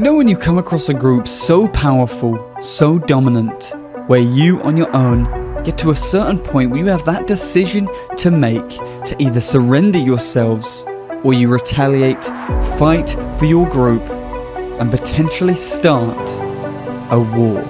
You know when you come across a group so powerful, so dominant, where you on your own get to a certain point where you have that decision to make to either surrender yourselves or you retaliate, fight for your group and potentially start a war.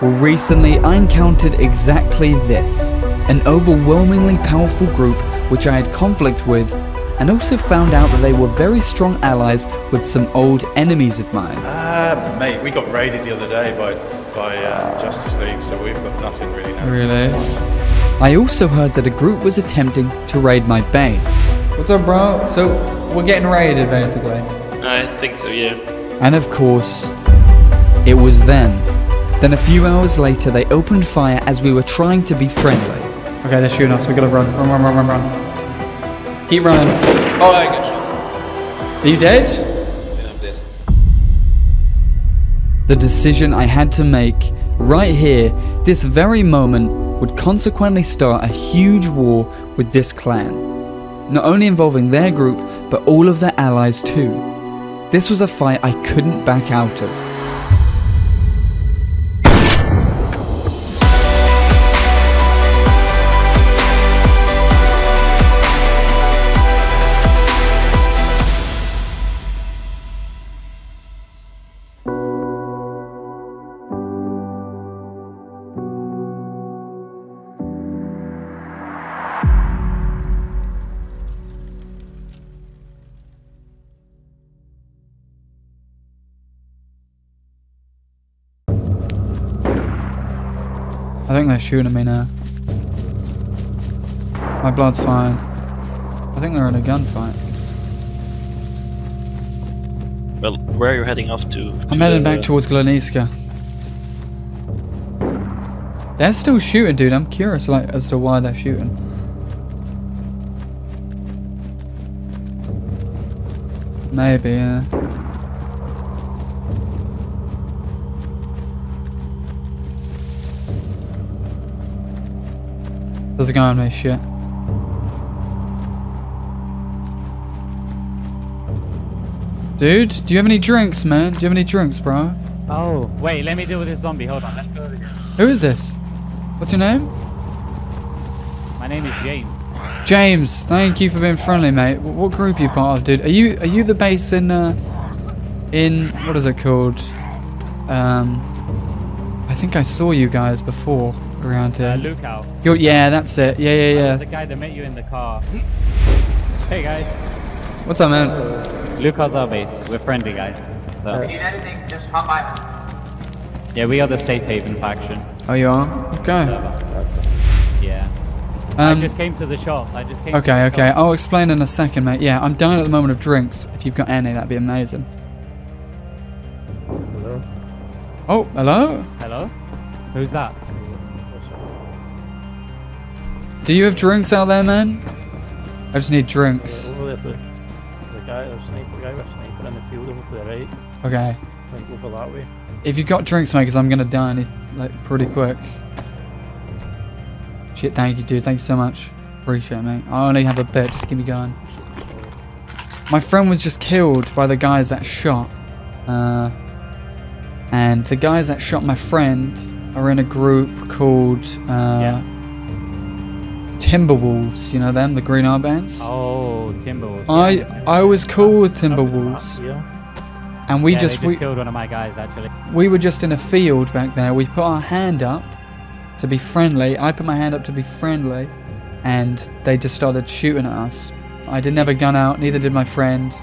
Well, recently I encountered exactly this, an overwhelmingly powerful group which I had conflict with, and also found out that they were very strong allies with some old enemies of mine. Mate, we got raided the other day by Justice League, so we've got nothing really now. Really? I also heard that a group was attempting to raid my base. What's up, bro? So, we're getting raided, basically. I think so, yeah. And of course, it was them. Then a few hours later, they opened fire as we were trying to be friendly. Okay, they're shooting us. We gotta run. Run, run, run, run, run. Keep running. Oh, I got shot. Are you dead? Yeah, I'm dead. The decision I had to make, right here, this very moment, would consequently start a huge war with this clan. Not only involving their group, but all of their allies too. This was a fight I couldn't back out of. I think they're shooting at me now. My blood's fine. I think they're in a gunfight. Well, where are you heading off to? I'm heading back towards Glaniska. They're still shooting, dude. I'm curious as to why they're shooting. Maybe, yeah. There's a guy on me, shit. Dude, do you have any drinks, man? Do you have any drinks, bro? Oh, wait, let me deal with this zombie. Hold on, let's go over here. Who is this? What's your name? My name is James. James, thank you for being friendly, mate. What group are you part of, dude? Are you the base in what is it called? I think I saw you guys before. Around here. Lukau. Yeah, that's it. Yeah. The guy that met you in the car. Hey, guys. What's up, man? Lukau's our base. We're friendly, guys. So. If you need anything, just hop by. Yeah, we are the safe haven faction. Oh, you are? Okay. Yeah. I just came to the shops. Okay. I'll explain in a second, mate. Yeah, I'm down at the moment of drinks. If you've got any, that'd be amazing. Hello. Oh, hello? Hello? Who's that? Do you have drinks out there, man? I just need drinks. Okay. If you've got drinks, mate, because I'm going to die like pretty quick. Shit, thank you, dude. Thank you so much. Appreciate it, mate. I only have a bit. Just keep me going. My friend was just killed by the guys that shot. And the guys that shot my friend are in a group called... Timberwolves, you know them, the Green Armbands? Oh, Timberwolves. I was cool with Timberwolves. Yeah. And we killed one of my guys, actually. We were just in a field back there. We put our hand up to be friendly. I put my hand up to be friendly, and they just started shooting at us. I didn't have a gun out, neither did my friend.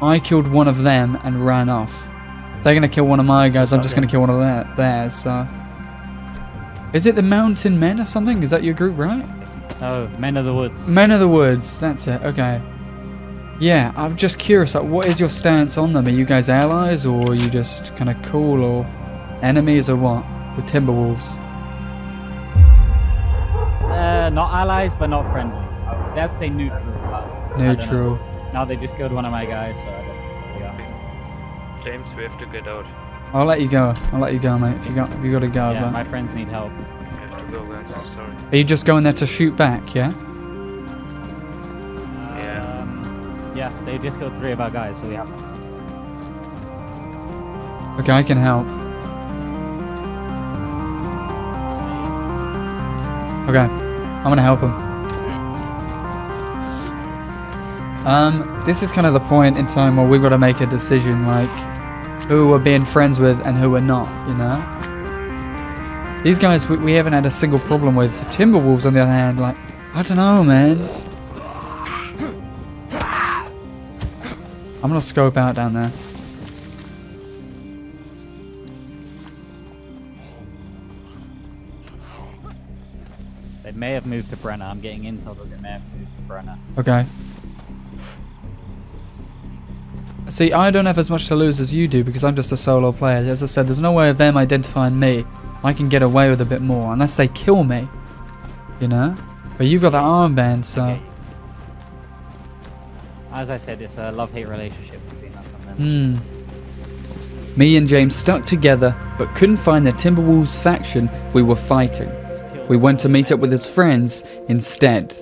I killed one of them and ran off. They're going to kill one of my guys. I'm just going to kill one of theirs. So. Is it the Mountain Men or something? Is that your group, right? Oh, Men of the Woods. Men of the Woods, that's it, okay. Yeah, I'm just curious, like, what is your stance on them? Are you guys allies, or are you just kind of cool, or enemies, or what? With Timberwolves? Not allies, but not friendly. They would say neutral. Neutral. Now they just killed one of my guys, so I don't know. Yeah. James, we have to get out. I'll let you go. I'll let you go, mate, if you got to go. Yeah, but my friends need help. Are you just going there to shoot back, yeah? Yeah, they just killed three of our guys, so we have Okay, I can help. Okay, I'm gonna help him. This is kind of the point in time where we've got to make a decision, like, who we're being friends with and who we're not, you know? These guys, we haven't had a single problem with. The Timberwolves, on the other hand, like, I don't know, man. I'm gonna scope out down there. They may have moved to Brenna. I'm getting intel that they may have moved to Brenna. Okay. See, I don't have as much to lose as you do because I'm just a solo player. As I said, there's no way of them identifying me. I can get away with a bit more unless they kill me, you know? But you've got that armband, so... Okay. As I said, it's a love-hate relationship between us and them. Me and James stuck together, but couldn't find the Timberwolves faction we were fighting. We went to meet up with his friends instead.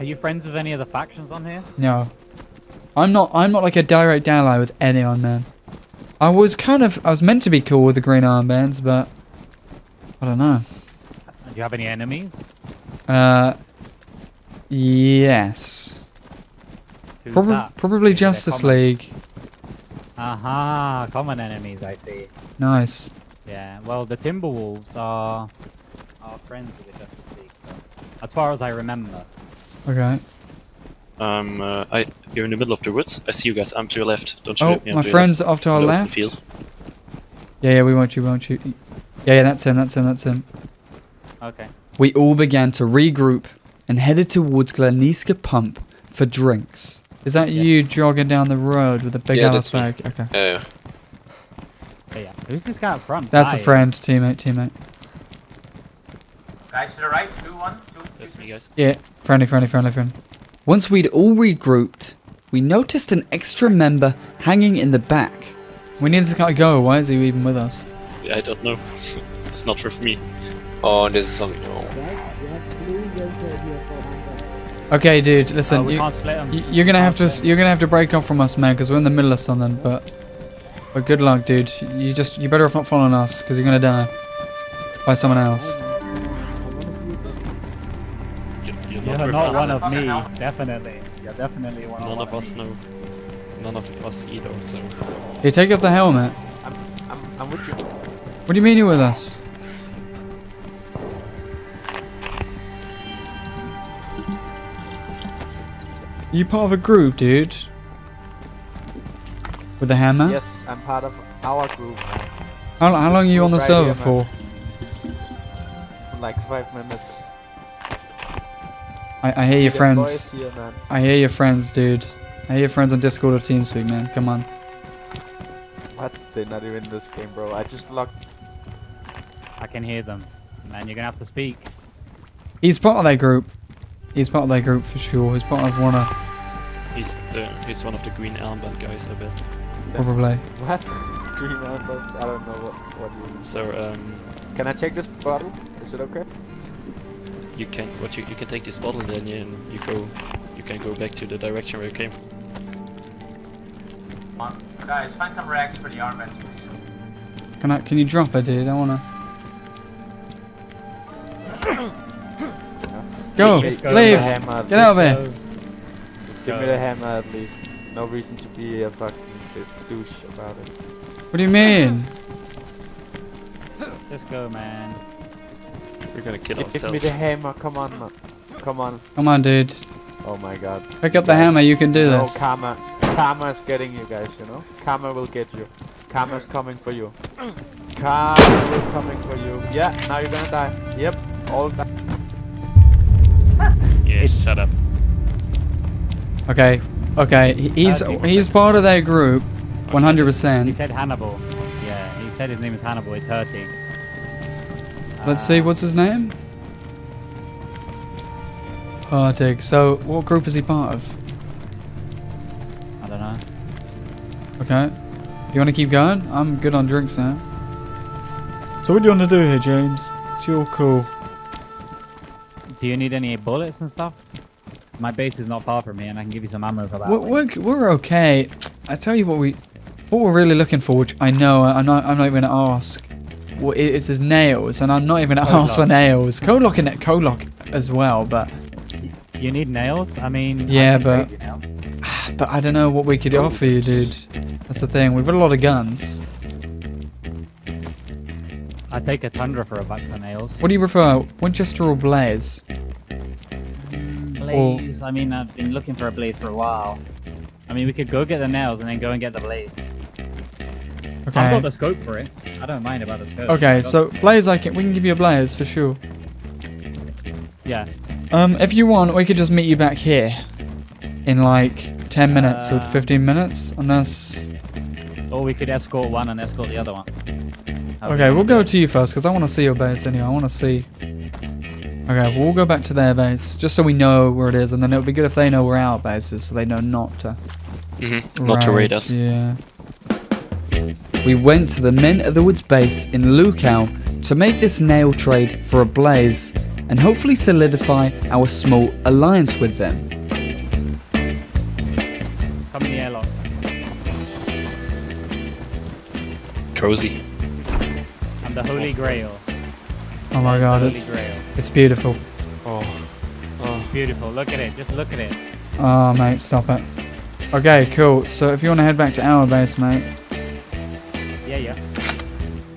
Are you friends with any of the factions on here? No. I'm not like a direct ally with anyone, man. I was meant to be cool with the Green Armbands, but I don't know. Do you have any enemies? Yes. Who's that? Probably Justice League. Aha, common enemies, I see. Nice. Yeah, well, the Timberwolves are friends with the Justice League, so, as far as I remember. Okay. You're in the middle of the woods. I see you guys. I'm to your left. Don't shoot me. Oh, my friend's off to our left. Yeah, we won't shoot, Yeah, that's him. Okay. We all began to regroup and headed towards Glaniska Pump for drinks. Is that you jogging down the road with a big ass bag? Okay. Yeah. Yeah. Who's this guy up front? That's a friend, teammate. Guys to the right, 2-1, 2. That's me, guys. Yeah, friendly. Once we'd all regrouped, we noticed an extra member hanging in the back. We need this guy to go. Why is he even with us? Yeah, I don't know. It's not with me. Oh, this is something. Okay, dude. Listen, you're gonna have to break off from us, man, because we're in the middle of something. But good luck, dude. You better off not following us, because you're gonna die by someone else. You're not one of me, definitely. You're definitely one of me. None of us know. None of us either, so... Hey, take off the helmet. I'm with you. What do you mean you're with us? Are you part of a group, dude? With the hammer? Yes, I'm part of our group. How long are you on the server for? Like 5 minutes. I hear your friends. Here, I hear your friends, dude. I hear your friends on Discord or TeamSpeak, man. Come on. What? They're not even in this game, bro. I just locked. I can hear them. Man, you're gonna have to speak. He's part of their group. He's part of their group for sure. He's part of one of... He's one of the Green Armband guys, I bet. Probably. What? Green Armbands? I don't know what you mean. So, can I take this bottle? Is it okay? You can you can take this bottle, then you can go back to the direction where you came. Come on, guys, find some rags for the armbands. Can you drop it, dude? I wanna go. Leave. Get out of here. Just give me the hammer at least. No reason to be a fucking douche about it. What do you mean? Let's go, man. We're gonna kill ourselves. Give me the hammer, come on, man. Come on, dude. Oh my god. Pick up the hammer, you can do this. No, Karma's getting you guys, you know? Karma will get you. Karma's coming for you. Yeah, now you're gonna die. Yep, all die. Yeah, shut up. Okay, he's part of their group, 100%. He said Hannibal. Yeah, he said his name is Hannibal, it's her team. Let's see, what's his name? Oh, dig. So, what group is he part of? I don't know. Okay. You want to keep going? I'm good on drinks now. So what do you want to do here, James? It's your call. Do you need any bullets and stuff? My base is not far from me, and I can give you some ammo for that. We're okay. I tell you what, we... What we're really looking for, which I know I'm not even gonna ask. Well, it's his nails, and I'm not even gonna ask for nails. Colock and Colock as well, but you need nails. I mean, yeah, but I don't know what we could offer you, dude. That's the thing. We've got a lot of guns. I take a Tundra for a box of nails. What do you prefer, Winchester or Blaze? Blaze. Or... I mean, I've been looking for a Blaze for a while. I mean, we could go get the nails and then go and get the Blaze. Okay. I've got the scope for it. I don't mind about the scope. Okay, so Blaze, we can give you a Blaze for sure. Yeah. If you want, we could just meet you back here in like 10 minutes or 15 minutes, unless. Or we could escort one and escort the other one. Okay, we'll go to you first because I want to see your base anyway. I want to see. Okay, we'll go back to their base just so we know where it is, and then it'll be good if they know where our base is, so they know not to. Mm-hmm. Not to raid us. Yeah. We went to the Men of the Woods base in Lukau to make this nail trade for a Blaze and hopefully solidify our small alliance with them. Come in the airlock. Cozy. And the Holy Grail. Oh my God, it's beautiful. Oh, beautiful. Look at it. Just look at it. Oh, mate, stop it. Okay, cool. So if you want to head back to our base, mate. Yeah.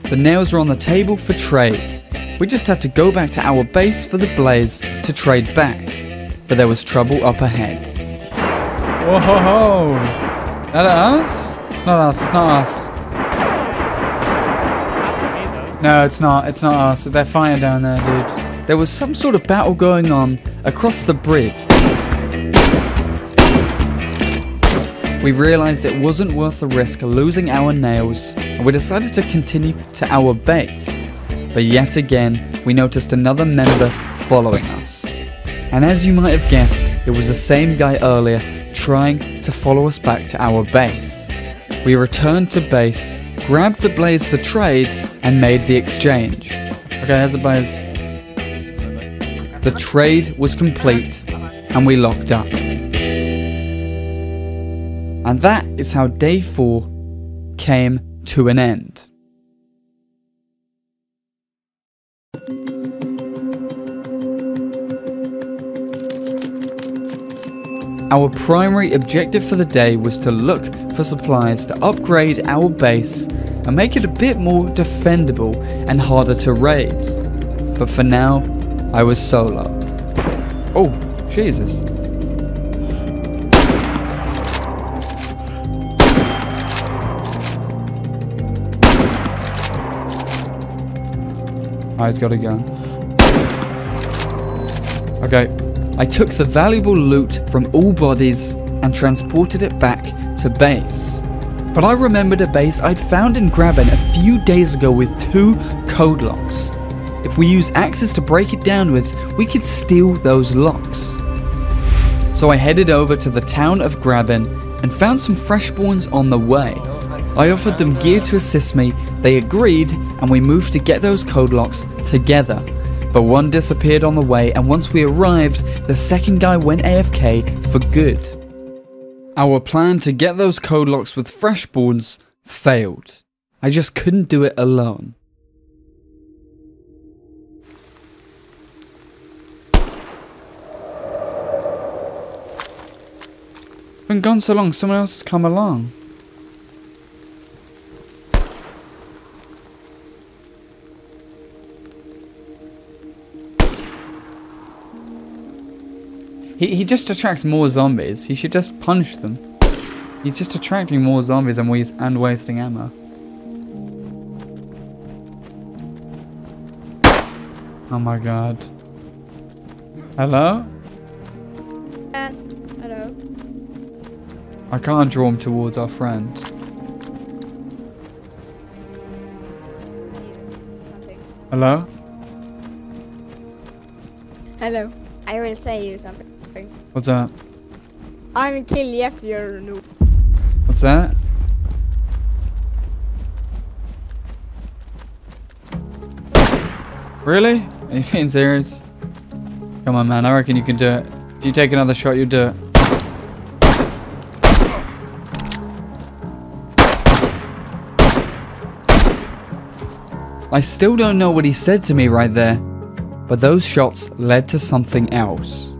The nails are on the table for trade. We just had to go back to our base for the Blaze to trade back, but there was trouble up ahead. Whoa ho ho! That us? It's not us. It's not us. No, it's not. It's not us. They're fighting down there, dude. There was some sort of battle going on across the bridge. We realized it wasn't worth the risk of losing our nails, and we decided to continue to our base. But yet again, we noticed another member following us. And as you might have guessed, it was the same guy earlier trying to follow us back to our base. We returned to base, grabbed the Blaze for trade, and made the exchange. Okay, there's a Blaze. The trade was complete, and we locked up. And that is how day 4 came to an end. Our primary objective for the day was to look for supplies to upgrade our base and make it a bit more defendable and harder to raid. But for now, I was solo. Oh, Jesus. He's got a gun. Okay, I took the valuable loot from all bodies and transported it back to base. But I remembered a base I'd found in Graben a few days ago with 2 code locks. If we use axes to break it down with, we could steal those locks. So I headed over to the town of Graben and found some freshborns on the way. I offered them gear to assist me, they agreed, and we moved to get those code locks together. But one disappeared on the way, and once we arrived, the second guy went AFK for good. Our plan to get those code locks with freshborns failed. I just couldn't do it alone. Been gone so long, someone else has come along. He just attracts more zombies. He should just punch them. He's just attracting more zombies and wasting ammo. Oh my God. Hello? Hello. I can't draw him towards our friend. Hello? Hello. I will say you something. What's that? I'm kill you if you're a noob. What's that? Really? Are you being serious? Come on, man. I reckon you can do it. If you take another shot, you'll do it. I still don't know what he said to me right there, but those shots led to something else.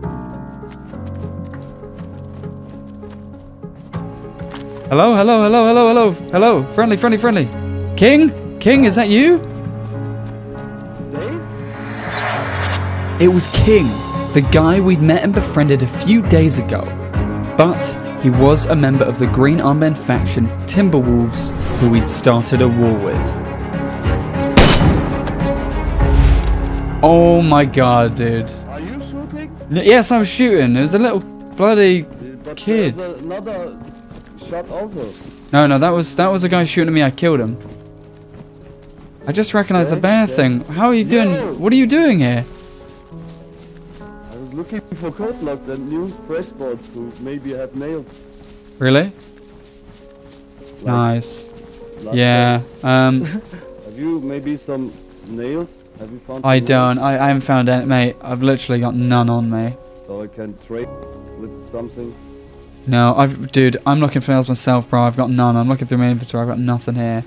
Hello, hello, hello, hello, hello, hello. Friendly, friendly, friendly. King? King, is that you? Dave? It was King, the guy we'd met and befriended a few days ago. But he was a member of the Green Armband faction, Timberwolves, who we'd started a war with. Oh my god, dude. Are you shooting? Yes, I'm shooting. It was a little bloody kid. Another shot also. No, no, that was a guy shooting at me. I killed him. I just recognized the bear thing. How are you doing? Yo. What are you doing here? I was looking for code locks and new pressboards who maybe had nails. Really? Nice. Yeah. Have you maybe some nails? Have you found? I don't. I haven't found any, mate. I've literally got none on me. So I can trade with something. No, dude, I'm looking for nails myself, bro. I've got none. I'm looking through my inventory. I've got nothing here.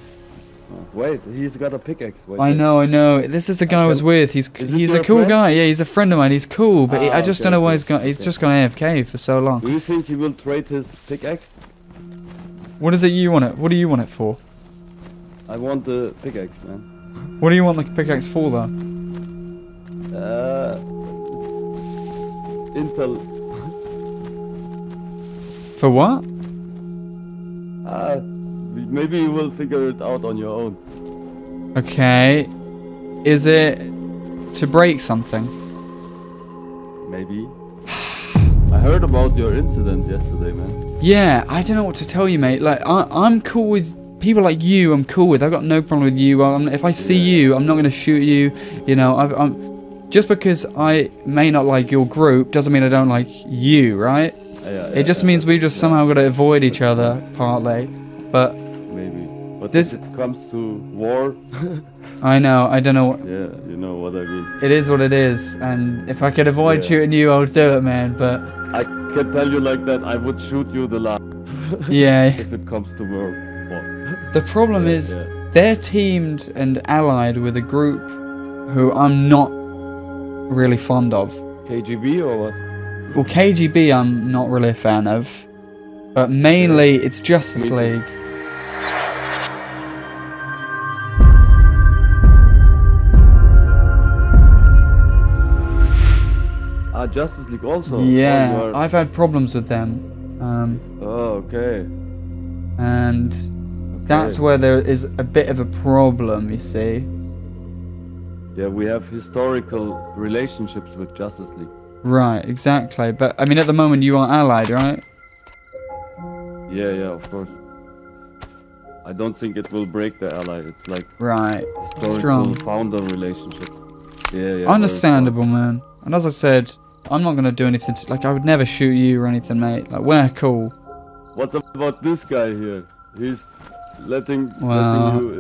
Wait, he's got a pickaxe. Wait, I know, I know. This is the guy I was with. He's a cool guy. Yeah, he's a friend of mine. He's cool, but I just don't know why he's just gone AFK for so long. Do you think he will trade his pickaxe? What is it you want it? What do you want it for? I want the pickaxe, man. What do you want the pickaxe for, though? Intel. For what? Maybe you will figure it out on your own. Okay. Is it to break something? Maybe. I heard about your incident yesterday, man. Yeah, I don't know what to tell you, mate. Like, I'm cool with people like you. I'm cool with. I've got no problem with you. If I see you, I'm not going to shoot you. You know, just because I may not like your group doesn't mean I don't like you, right? It just means we just somehow got to avoid each other, partly, but... Maybe. But this, if it comes to war... I know, I don't know... Yeah, you know what I mean. It is what it is, and if I could avoid shooting you, I would do it, man, but... I can tell you like that, I would shoot you the last... Yeah. If it comes to war. The problem is, they're teamed and allied with a group who I'm not really fond of. KGB or what? Well, KGB I'm not really a fan of, but mainly it's Justice League. Justice League also? Yeah, I've had problems with them. Oh, okay. And that's where there is a bit of a problem, you see. Yeah, we have historical relationships with Justice League. Right, exactly. But, I mean, at the moment you are allied, right? Yeah, yeah, of course. I don't think it will break the ally. It's like... Right. Strong. Founder relationship. Yeah, yeah. Understandable, man. And as I said, I'm not going to do anything to... Like, I would never shoot you or anything, mate. Like, we're cool. What about this guy here? He's letting you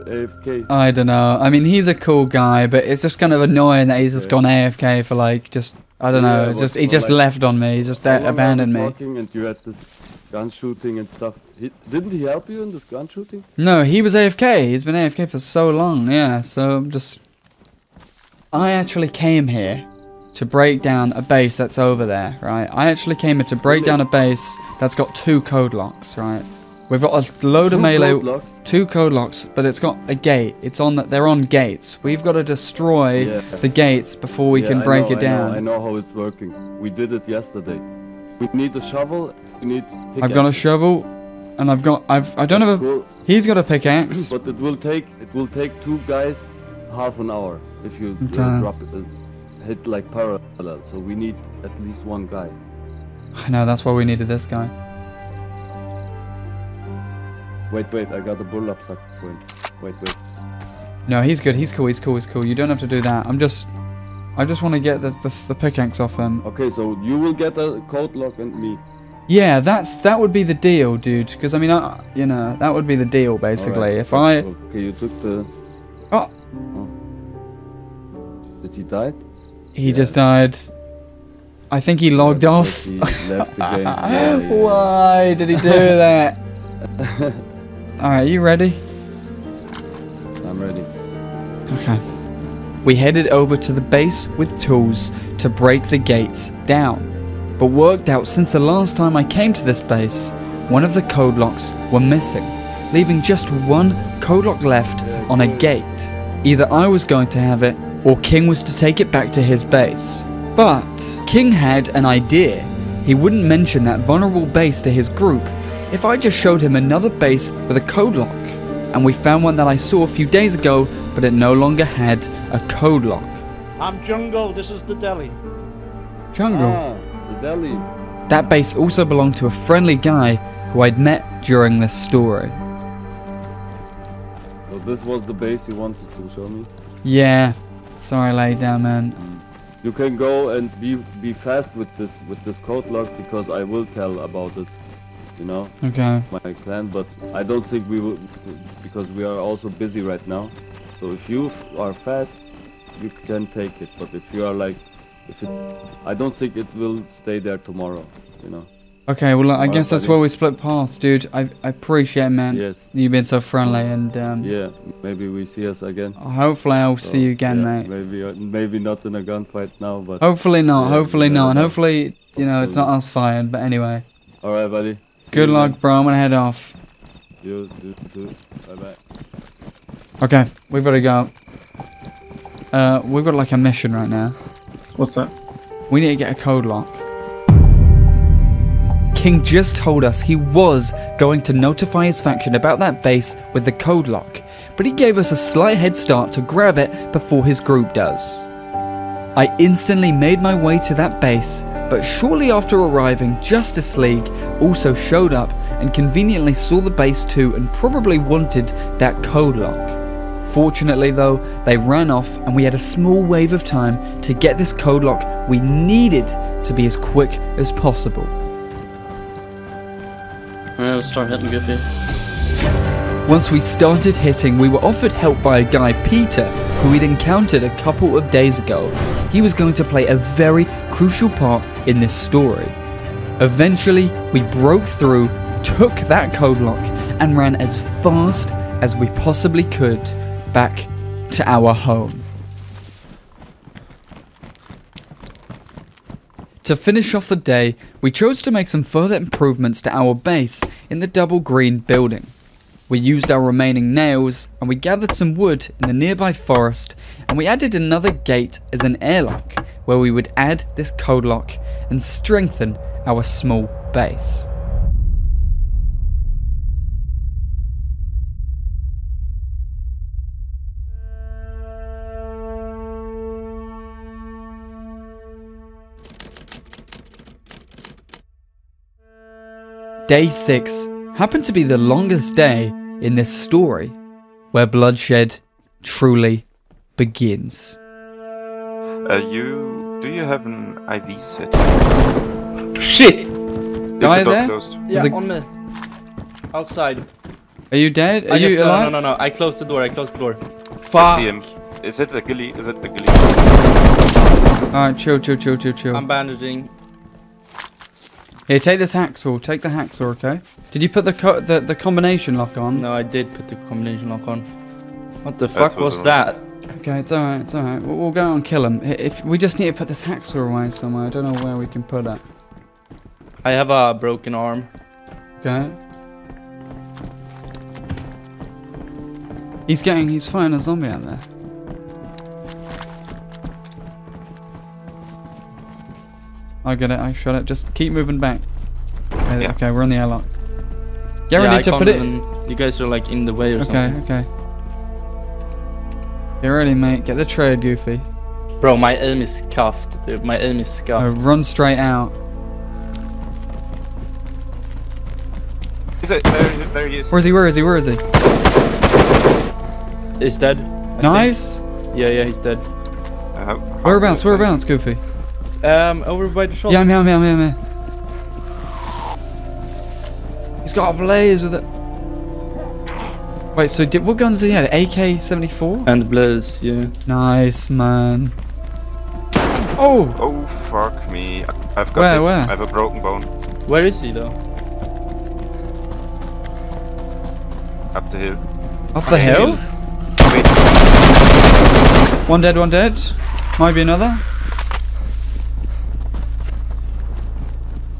AFK. I don't know. I mean, he's a cool guy, but it's just kind of annoying that he's just gone AFK for, like, just... I don't know. Just he just like, left on me. He just abandoned me. And you had this gun shooting and stuff. Didn't he help you in this gun shooting? No, he was AFK. He's been AFK for so long. Yeah. So I'm just. I actually came here to break down a base that's over there, right? I actually came here to break down a base that's got 2 code locks, right? We've got a load of melee, 2 code locks, but it's got a gate. It's on that they're on gates. We've got to destroy the gates before we can break it down. I know how it's working. We did it yesterday. We need a shovel. We need. I've got a shovel, and I don't have a. He's got a pickaxe. But it will take 2 guys half an hour if you drop it, hit like parallel. So we need at least 1 guy. I know. That's why we needed this guy. Wait, I got a bull up sack for him. Wait. No, he's good, he's cool. You don't have to do that. I just want to get the pickaxe off him. Okay, so you will get a code lock and me. Yeah, that would be the deal, dude. Because, I mean, you know, that would be the deal, basically. Right. If I... Okay, you took the... Oh! Did he die? He just died. I think he logged off. He left the game. Yeah. Why did he do that? Alright, you ready? I'm ready. Okay. We headed over to the base with tools to break the gates down, but worked out since the last time I came to this base, one of the code locks were missing, leaving just one code lock left on a gate. Either I was going to have it, or King was to take it back to his base. But King had an idea. He wouldn't mention that vulnerable base to his group if I just showed him another base with a code lock. And we found one that I saw a few days ago, but it no longer had a code lock. I'm Jungle, this is the deli. Jungle? Ah, the deli. That base also belonged to a friendly guy who I'd met during this story. Well, this was the base you wanted to show me? Yeah. Sorry, lay down, man. You can go and be fast with this code lock, because I will tell about it, you know. Okay. My clan, but I don't think we will, because we are also busy right now. So if you are fast, you can take it. But if you are like, if it's, I don't think it will stay there tomorrow, you know. Okay. Well, I guess that's where we split paths, dude. I appreciate it, man. Yes. You've been so friendly, and yeah. Maybe we see us again. Hopefully, I'll see you again, yeah, mate. Maybe not in a gunfight now, but hopefully not. Yeah, hopefully not. And hopefully, you know, it's not us fighting. But anyway. All right, buddy. Good luck, bro. I'm gonna head off. You too. Bye bye. Okay, we've got to go. We've got like a mission right now. What's that? We need to get a code lock. King just told us he was going to notify his faction about that base with the code lock, but he gave us a slight head start to grab it before his group does. I instantly made my way to that base, but shortly after arriving, Justice League also showed up and conveniently saw the base too and probably wanted that code lock. Fortunately though, they ran off and we had a small wave of time to get this code lock we needed to be as quick as possible. Let's start hitting Goofy. Once we started hitting, we were offered help by a guy, Peter, who we'd encountered a couple of days ago. He was going to play a very crucial part in this story. Eventually, we broke through, took that code lock, and ran as fast as we possibly could back to our home. To finish off the day, we chose to make some further improvements to our base in the double green building. We used our remaining nails and we gathered some wood in the nearby forest, and we added another gate as an airlock where we would add this code lock and strengthen our small base. Day 6 happened to be the longest day in this story, where bloodshed truly begins. Do you have an IV set? Shit! Is the door closed? Yeah, on me. Outside. Are you dead? Are you alive? No. I closed the door, Fuck. I see him. Is it the ghillie? Alright, chill. I'm bandaging. Here, take this hacksaw. Take the hacksaw, okay? Did you put the combination lock on? No, I did put the combination lock on. What the fuck was that? Okay, it's alright, We'll go and kill him. If we just need to put this hacksaw away somewhere. I don't know where we can put it. I have a broken arm. Okay. He's fighting a zombie out there. I get it, I shot it. Just keep moving back. Okay, yeah. Okay, we're on the airlock. Get ready to put it. You guys are like in the way or something. Okay. Get ready, mate. Get the trade, Goofy. Bro, my aim is cuffed, dude. Run straight out. Is it? There he is. Where is he? He's dead. Nice. Yeah, he's dead. Whereabouts, Goofy? Over by the shop. Yeah, I'm here. He's got a blaze with it. Wait, so what guns did he have? AK-74? And blaze, yeah. Nice, man. Oh! Oh, fuck me. I've got Where? I have a broken bone. Where is he, though? Up the hill. Up the hill? Wait. One dead, one dead. Might be another.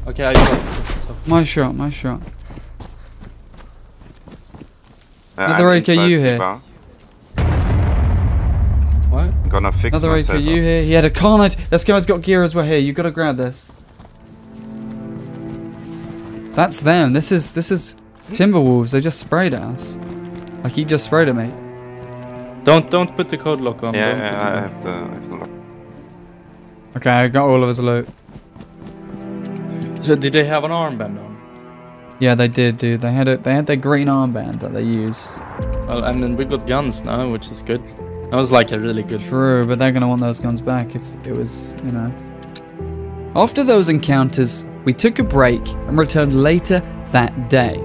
Okay, I got my shot. Another AKU here. What? I'm gonna fix another AKU here. He had a carnage. This guy's got gear as well here. You gotta grab this. That's them. This is Timberwolves. They just sprayed at us. Like he just sprayed at me. Don't put the code lock on. Yeah, I have to lock. Okay, I got all of his loot. So did they have an armband on? Yeah, they did, dude. They had their green armband that they use. Well, and then we got guns now, which is good. That was like a really good. True, but they're gonna want those guns back if it was, you know. After those encounters, we took a break and returned later that day.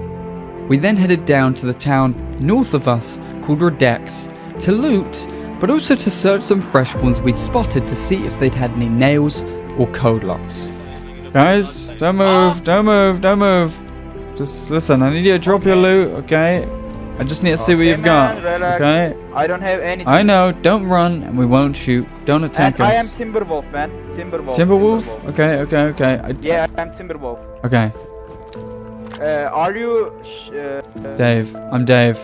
We then headed down to the town north of us called Redex to loot, but also to search some fresh ones we'd spotted to see if they'd had any nails or code locks. Guys, don't move. Just listen, I need you to drop your loot, okay? I just need to see what you've got, okay? I don't have anything. I know, don't run and we won't shoot. Don't attack us. I am Timberwolf, man. Timberwolf? Okay. Yeah, I am Timberwolf. Okay. Are you... Dave, I'm Dave.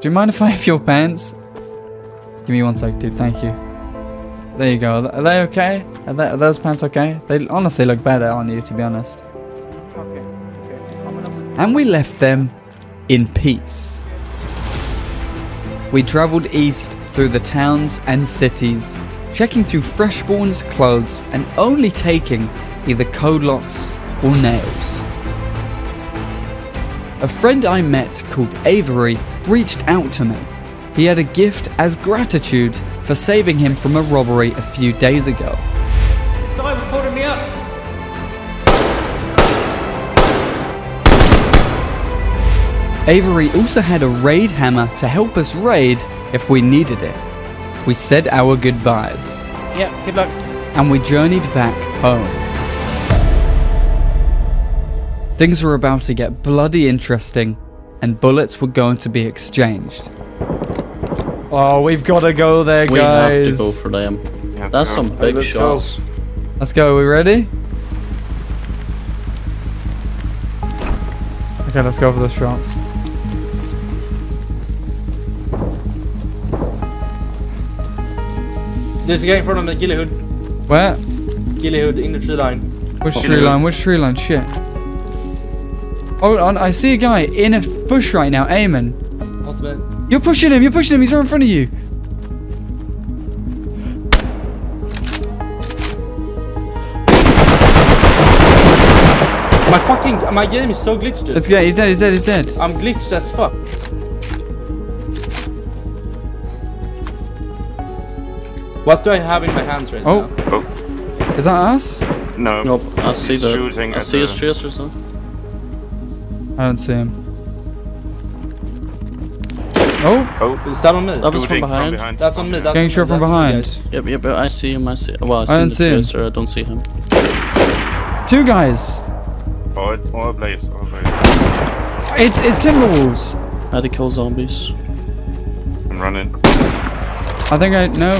Do you mind if I have your pants? Give me one sec, dude, thank you. There you go. Are they okay? Are those pants okay? They honestly look better on you, to be honest. And we left them in peace. We travelled east through the towns and cities, checking through freshborn's clothes and only taking either code locks or nails. A friend I met called Avery reached out to me. He had a gift as gratitude for saving him from a robbery a few days ago. This guy was holding me up. Avery also had a raid hammer to help us raid if we needed it. We said our goodbyes. Yeah, good luck. And we journeyed back home. Things were about to get bloody interesting and bullets were going to be exchanged. Oh, we've got to go there, guys. We have to go for them. That's some big shots. Let's go, we ready? Okay, let's go for those shots. There's a guy in front of the ghillie hood. Where? Ghillie hood in the tree line. Which tree line? Which tree line? Shit. Hold on, I see a guy in a bush right now, aiming. What's that? You're pushing him, he's right in front of you. My game is so glitched. Let's go, he's dead. I'm glitched as fuck. What do I have in my hands right now? Oh. Is that us? No. Nope. I see the shooting. I see his chest or something. I don't see him. Oh. Is that on me? That was from behind. That's on me. Getting shot from behind. Yep. I see him. I see him. I don't see him. Two guys. All place. It's Timberwolves. How to kill zombies. I'm running. I think I... No.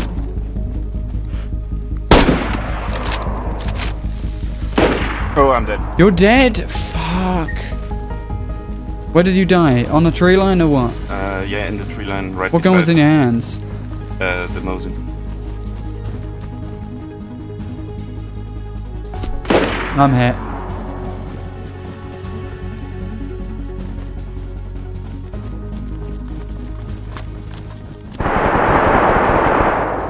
Oh, I'm dead. You're dead? Fuck. Where did you die? On the tree line or what? Yeah, in the tree line right beside. What gun was in your hands? The Mosin. I'm hit.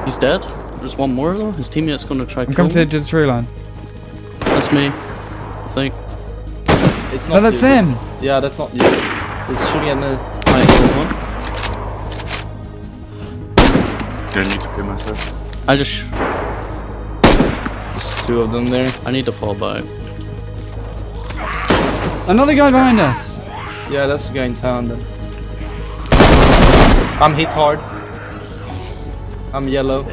He's dead. There's one more though. His teammate's gonna try. I'm coming to the tree line. That's me, I think. It's not. No, that's him. Yeah, that's not you. It's shooting at me. I need to kill myself. There's two of them there. I need to fall back. Another guy behind us. Yeah, that's the guy in town then. I'm hit hard. I'm yellow.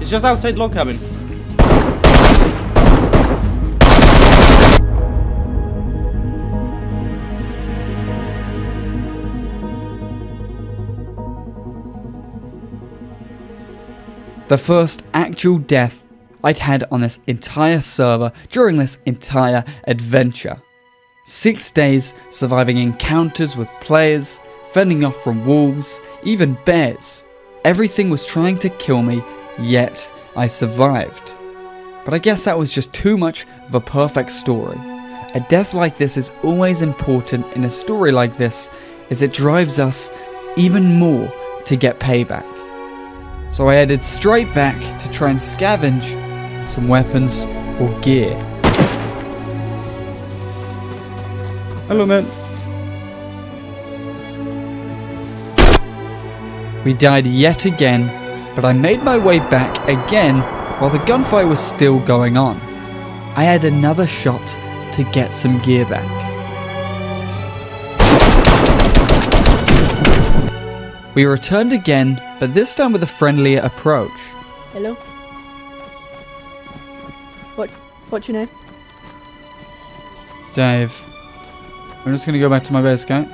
It's just outside log cabin. the first actual death I'd had on this entire server during this entire adventure. 6 days surviving encounters with players, fending off from wolves, even bears. Everything was trying to kill me, yet I survived. But I guess that was just too much of a perfect story. A death like this is always important in a story like this, as it drives us even more to get payback. So I headed straight back to try and scavenge some weapons or gear. Hello, man. We died yet again, but I made my way back again while the gunfight was still going on. I had another shot to get some gear back. We returned again, but this time with a friendlier approach. Hello. What's your name? Dave. I'm just gonna go back to my base camp.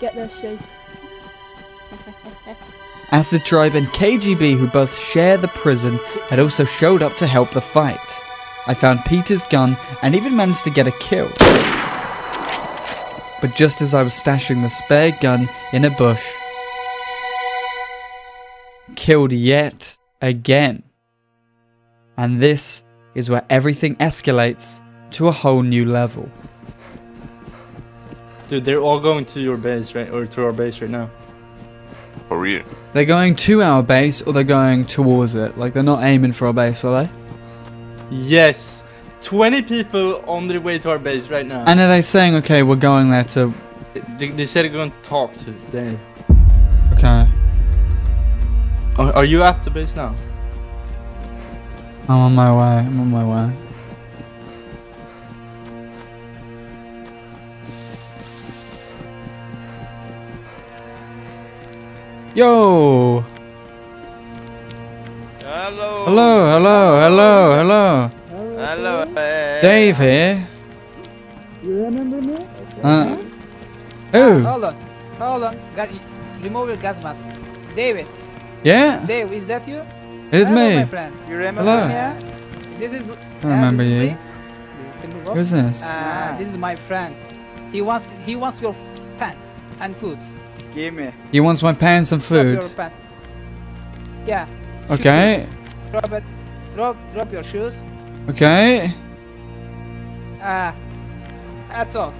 Get there safe. Acid Tribe and KGB, who both share the prison, had also showed up to help the fight. I found Peter's gun and even managed to get a kill. But just as I was stashing the spare gun in a bush, killed yet again. And this is where everything escalates to a whole new level. Dude, they're all going to your base, right? Or to our base right now. Or are you? They're going to our base, or they're going towards it. Like, they're not aiming for our base, are they? Yes. 20 people on their way to our base right now. And are they saying, okay, we're going there to... They said they're going to talk to them. Okay. Are you at the base now? I'm on my way. Yo! Hello! Hello, hello, hello, hello! Hello, hey. Dave here. You remember me? Oh! Hold on. Remove your gas mask. David. Yeah? Dave, is that you? It's hello, me. My friend. You remember hello. Me? Yeah? This is... I remember this you. Who's this? This is my friend. He wants your pants and food. Give me. He wants my pants and food. Drop your pants. Yeah. Okay. Drop it. Drop your shoes. Okay. That's all.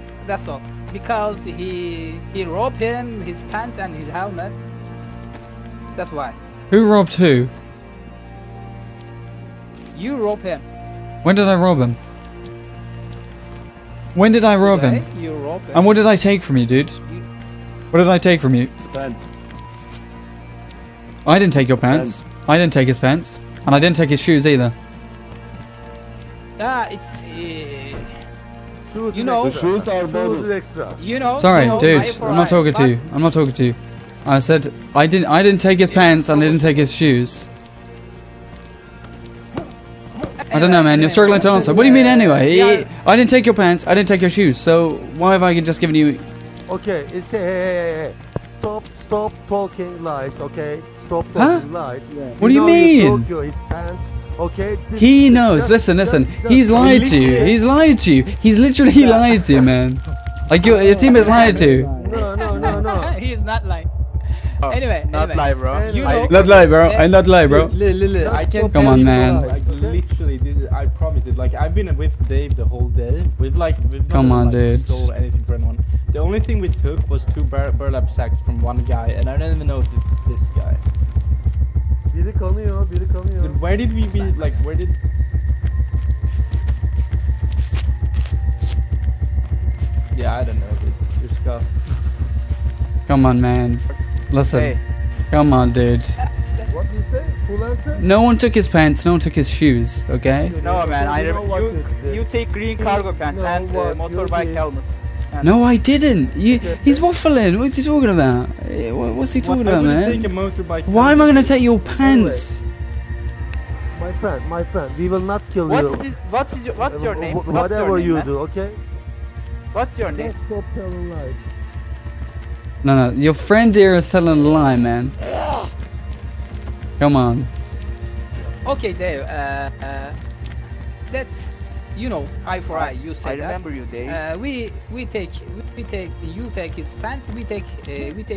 Because he robbed him, his pants and his helmet. That's why. Who robbed who? You robbed him. When did I rob him? Today? You robbed him. And what did I take from you, dude? What did I take from you? His pants. I didn't take your pants. I didn't take his pants. And I didn't take his shoes either. You know... The shoes are bonus. You know... Sorry, dude. I'm not talking to you. I said I didn't take his pants and I didn't take his shoes. I don't know, man. You're struggling to answer. What do you mean anyway? Yeah. I didn't take your pants. I didn't take your shoes. So why have I just given you? Okay, it's stop talking lies. Okay, stop talking lies. Yeah. What do you mean? You his pants, okay? He knows. Listen. He's lied to you. He's literally lied to you, man. Like your teammates lied to you. No. He's not lying. Oh, anyway, not lie, bro. I'm not lie, bro. Literally, I can't. Come on, man. Like, literally, I promised it. Like, I've been with Dave the whole day. We've come on, dude. Stole anything for anyone. The only thing we took was 2 burlap sacks from one guy, and I don't even know if it's this guy. Did he call me? Dude, where did we be? Like, where did? Yeah, I don't know, dude. You're scuffed. Come on, man. Listen, hey. Come on, dude. What did you say? Full answer? No one took his pants, no one took his shoes, okay? No, man, I don't. You take green cargo pants and motorbike helmet. No, I didn't. He's waffling. What's he talking about? What's he talking about, man? Why am I going to take your pants? My friend, we will not kill you. What's your name? Whatever you do, okay? What's your name? Stop telling lies. No, your friend here is telling a lie, man. Come on. Okay, Dave, that's, you know, eye for eye, you said that. I remember you, Dave. You take his pants, we take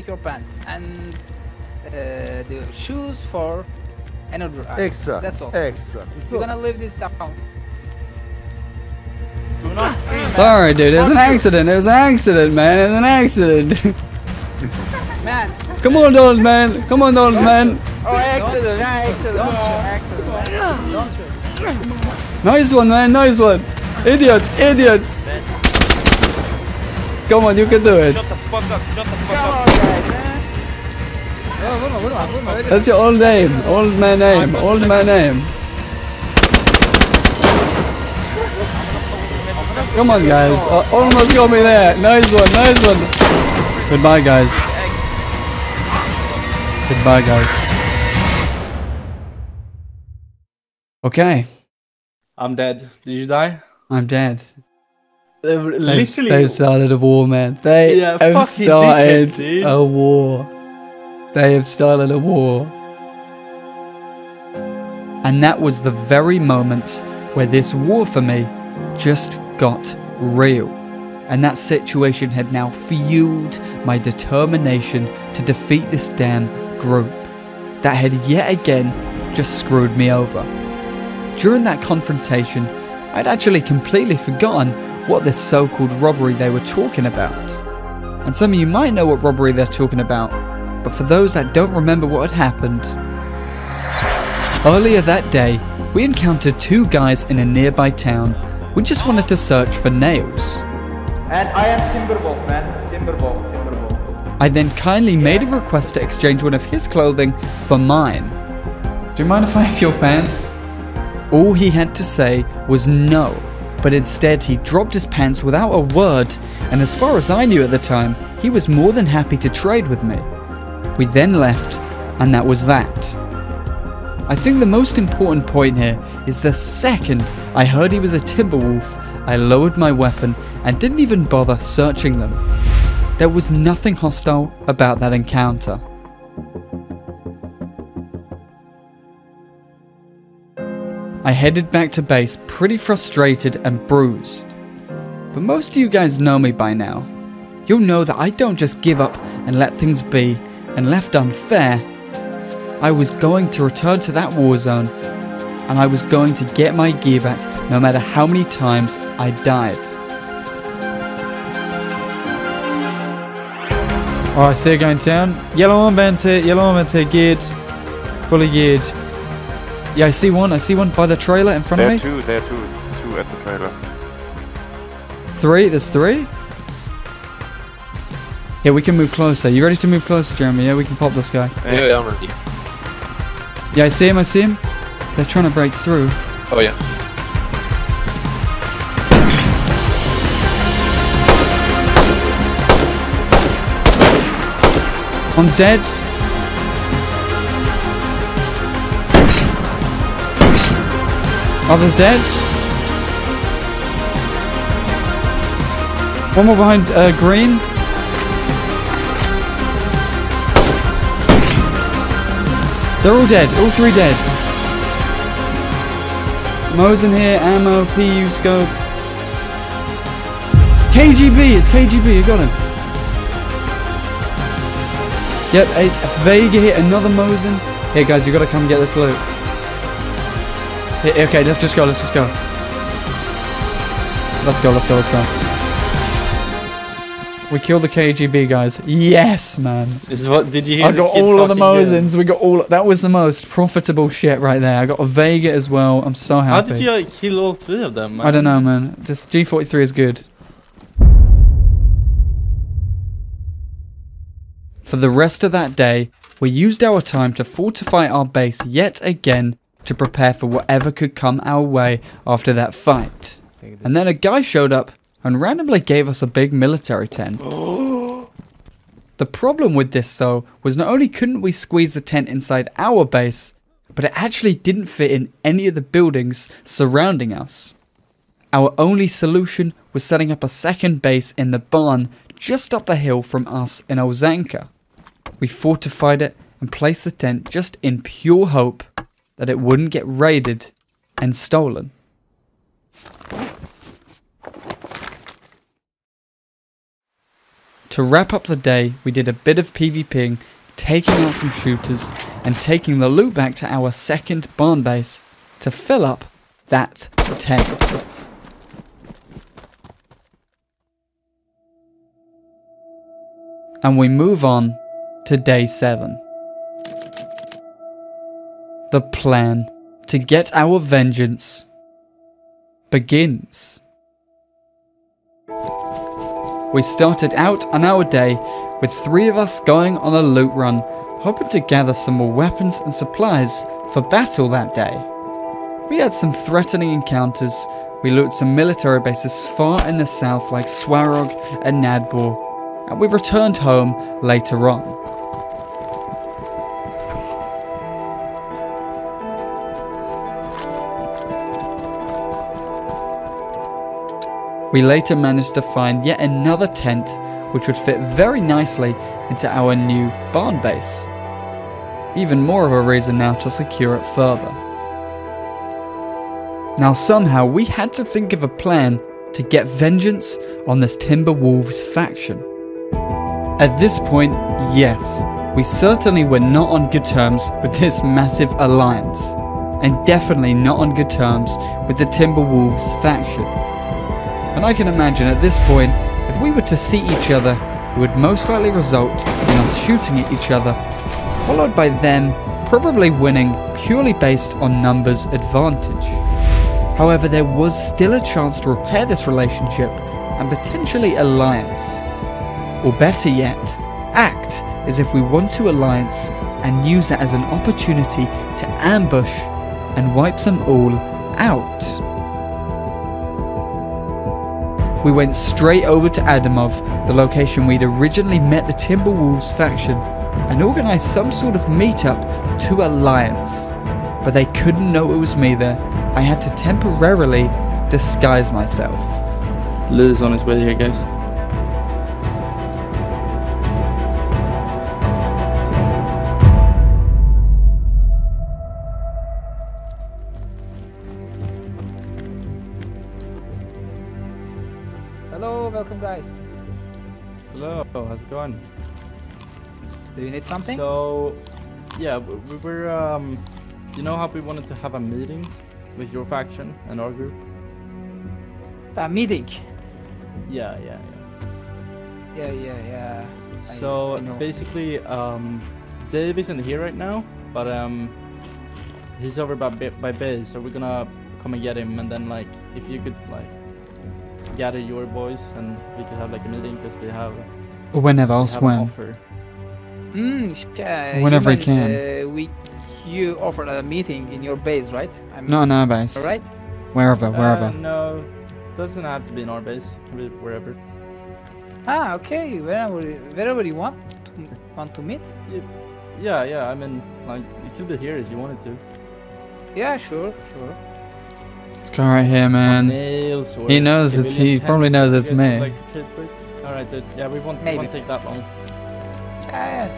your pants, and the shoes for another eye. Extra, that's all. Extra. We're gonna leave this down. Do not scream. Sorry, dude, it was an accident, man, it was an accident. Man. Come on, old man. Oh, accident. Nice one, man. Nice one. Idiots. Come on, you can do it. Shut the fuck up. Guys, man. That's your old name. Old man name. Come on, guys. Almost got me there. Nice one. Goodbye, guys. Okay. I'm dead. Did you die? I'm dead. They've started a war, man. They have started a war. And that was the very moment where this war for me just got real. And that situation had now fueled my determination to defeat this damn group that had yet again just screwed me over. During that confrontation, I'd actually completely forgotten what this so-called robbery they were talking about. And some of you might know what robbery they're talking about, but for those that don't remember what had happened, earlier that day, we encountered two guys in a nearby town. We just wanted to search for nails. And I am Timberwolf, man. Timberwolf. I then kindly made a request to exchange one of his clothing for mine. Do you mind if I have your pants? All he had to say was no, but instead he dropped his pants without a word, and as far as I knew at the time, he was more than happy to trade with me. We then left, and that was that. I think the most important point here is the second I heard he was a Timberwolf, I lowered my weapon and didn't even bother searching them. There was nothing hostile about that encounter. I headed back to base pretty frustrated and bruised. But most of you guys know me by now. You'll know that I don't just give up and let things be, and left unfair. I was going to return to that war zone, and I was going to get my gear back no matter how many times I died. Alright, see you again, town. Yellow armbands here, geared. Fully geared. Yeah, I see one by the trailer in front of me. There are two at the trailer. There's three? Yeah, we can move closer. You ready to move closer, Jeremy? Yeah, we can pop this guy. Yeah, I'm ready. Yeah, I see him. They're trying to break through. Oh, yeah. One's dead. Other's dead. One more behind green. They're all dead, all three dead. Mo's in here, ammo, PU, scope. KGB, it's KGB, you got him. Yep, a Vega hit, another Mo's in. Here guys, you gotta come get this loot. Here, okay, let's just go. We killed the KGB guys. Yes, man. This is what did you hear? I got all of the Mosins. We got all. That was the most profitable shit right there. I got a Vega as well. I'm so happy. How did you like, kill all three of them, man? I don't know, man. Just G43 is good. For the rest of that day, we used our time to fortify our base yet again to prepare for whatever could come our way after that fight. And then a guy showed up and randomly gave us a big military tent. Oh. The problem with this though was not only couldn't we squeeze the tent inside our base, but it actually didn't fit in any of the buildings surrounding us. Our only solution was setting up a second base in the barn just up the hill from us in Olzanka. We fortified it and placed the tent just in pure hope that it wouldn't get raided and stolen. To wrap up the day, we did a bit of PvPing, taking out some shooters and taking the loot back to our second barn base to fill up that tent. And we move on to day 7. The plan to get our vengeance begins. We started out on our day with 3 of us going on a loot run, hoping to gather some more weapons and supplies for battle that day. We had some threatening encounters. We looted some military bases far in the south like Swarog and Nadbor, and we returned home later on. We later managed to find yet another tent which would fit very nicely into our new barn base. Even more of a reason now to secure it further. Now somehow we had to think of a plan to get vengeance on this Timberwolves faction. At this point, yes, we certainly were not on good terms with this massive alliance, and definitely not on good terms with the Timberwolves faction. And I can imagine at this point, if we were to see each other, it would most likely result in us shooting at each other, followed by them probably winning purely based on numbers advantage. However, there was still a chance to repair this relationship and potentially alliance. Or better yet, act as if we want to alliance and use it as an opportunity to ambush and wipe them all out. We went straight over to Adamov, the location we'd originally met the Timberwolves faction, and organised some sort of meetup to alliance. But they couldn't know it was me there. I had to temporarily disguise myself. Lulu's on his way here, guys. Do you need something? So, yeah, we were, you know how we wanted to have a meeting with your faction and our group? A meeting? Yeah. So, basically, Dave isn't here right now, but he's over by base, so we're gonna come and get him, and then, like, if you could, like, gather your boys, and we could have, like, a meeting, because we have... Whenever else when. Whenever even, I can. You offered a meeting in your base, right? No, base. All right? Wherever. No, doesn't have to be in our base. It can be wherever. Ah, okay. Wherever you want to meet. Yeah. I mean, like, you could be here if you wanted to. Yeah, sure. Let's go right here, man. He knows this. He probably knows it's me. Like, alright, dude. Yeah, we won't take that long. Okay,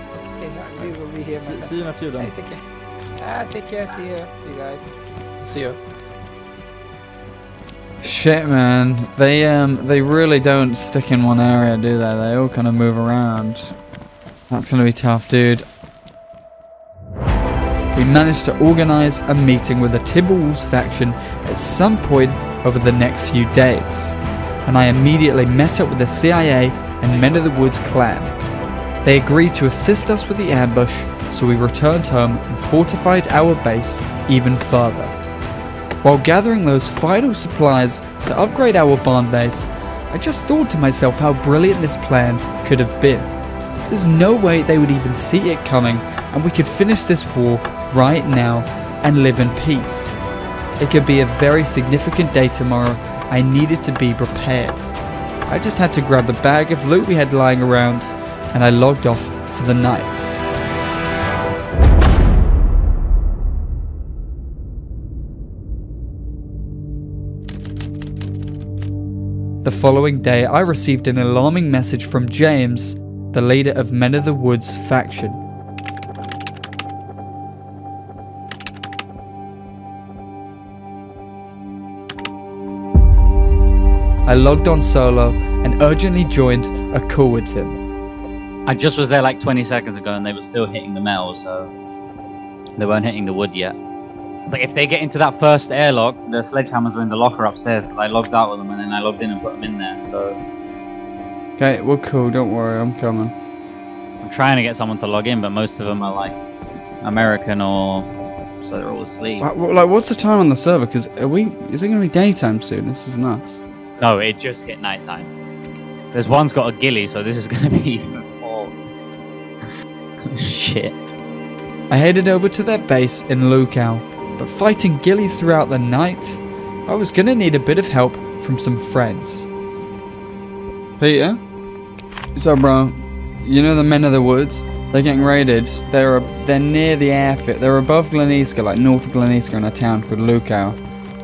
we will be here. See you in a few then. Take care. Take care. See you. See you guys. See you. Shit, man. They really don't stick in one area, do they? They all kind of move around. That's gonna be tough, dude. We managed to organize a meeting with the Timberwolves faction at some point over the next few days, and I immediately met up with the CIA and Men of the Woods clan. They agreed to assist us with the ambush, so we returned home and fortified our base even further. While gathering those final supplies to upgrade our barn base, I just thought to myself how brilliant this plan could have been. There's no way they would even see it coming, and we could finish this war right now and live in peace. It could be a very significant day tomorrow. I needed to be prepared. I just had to grab the bag of loot we had lying around, and I logged off for the night. The following day, I received an alarming message from James, the leader of Men of the Woods faction. I logged on solo and urgently joined a call with him. I just was there like 20 seconds ago and they were still hitting the metal, so they weren't hitting the wood yet. But if they get into that first airlock, the sledgehammers are in the locker upstairs because I logged out with them and then I logged in and put them in there, so... Okay, well cool, don't worry, I'm coming. I'm trying to get someone to log in, but most of them are like American or... so they're all asleep. Like, what's the time on the server? Because is it going to be daytime soon? This is nuts. No, it just hit nighttime. There's one's got a ghillie, so this is going to be even more. Shit. I headed over to their base in Lukau, but fighting ghillies throughout the night, I was going to need a bit of help from some friends. Peter? What's up, bro? You know the Men of the Woods? They're getting raided. They're near the airfield. They're above Glaniska, like north of Glaniska, in a town called Lukau.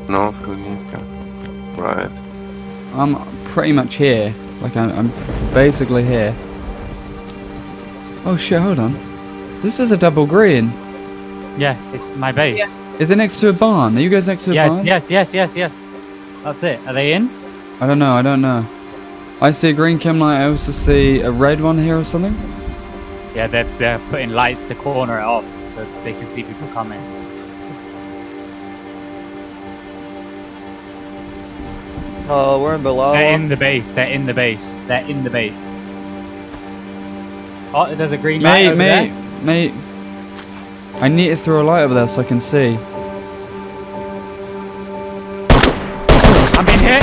North Glaniska. Right. I'm pretty much here. Like, I'm basically here. Oh shit, hold on. This is a double green. Yeah, it's my base. Yeah. Is it next to a barn? Are you guys next to a barn? Yes. That's it. Are they in? I don't know. I see a green chem light. I also see a red one here or something. Yeah, they're putting lights to corner it off so they can see people coming. Oh, we're in below. They're in the base. Oh, there's a green light over there. Mate, I need to throw a light over there so I can see. I'm being hit!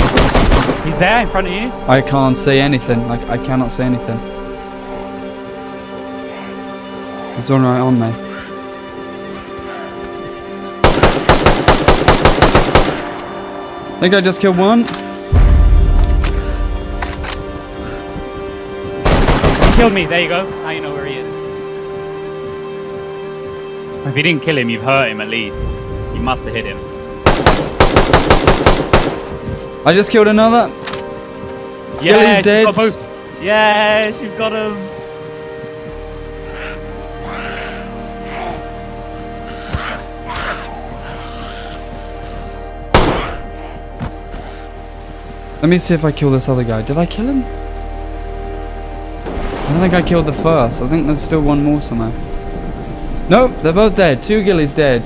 He's there in front of you. I can't see anything. Like, I cannot see anything. There's one right on there. I think I just killed one. He killed me, there you go. Now you know where he is. If you didn't kill him, you've hurt him at least. You must have hit him. I just killed another. Yes, he's dead. Yes, you've got him. Let me see if I kill this other guy. Did I kill him? I don't think I killed the first. I think there's still one more somehow. Nope, they're both dead. Two ghillies dead.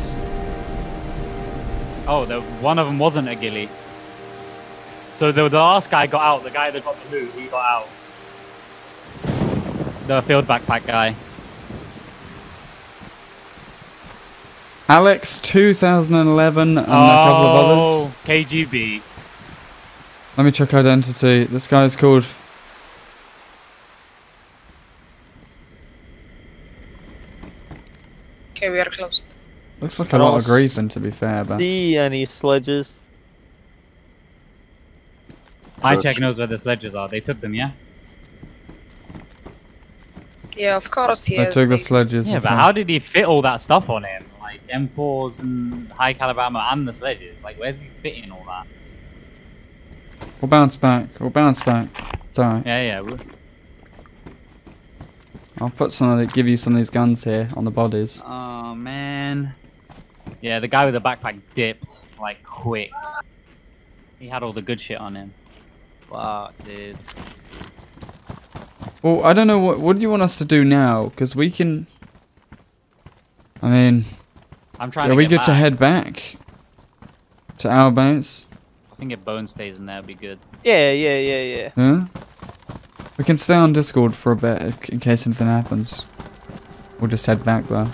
Oh, one of them wasn't a ghillie. So the last guy got out. The guy that got the loot, he got out. The field backpack guy. Alex, 2011, and a couple of others. KGB. Let me check identity. This guy's called... Okay, we are closed. Looks like a lot of griefing, to be fair, but... See any sledges? My check knows where the sledges are. They took them, yeah? Yeah, of course he is. They took the sledges. Yeah, but how did he fit all that stuff on him? Like, M4s and high caliber ammo and the sledges. Like, where's he fitting all that? We'll bounce back. It's alright. Yeah. I'll put give you some of these guns here on the bodies. Oh, man. Yeah, the guy with the backpack dipped, like, quick. He had all the good shit on him. Fuck, dude. Well, I don't know, what do you want us to do now? Because we can... I mean... I'm trying to get back. Are we good to head back? To our base? I think if Bones stays in there, it'd be good. Yeah. We can stay on Discord for a bit in case anything happens. We'll just head back there.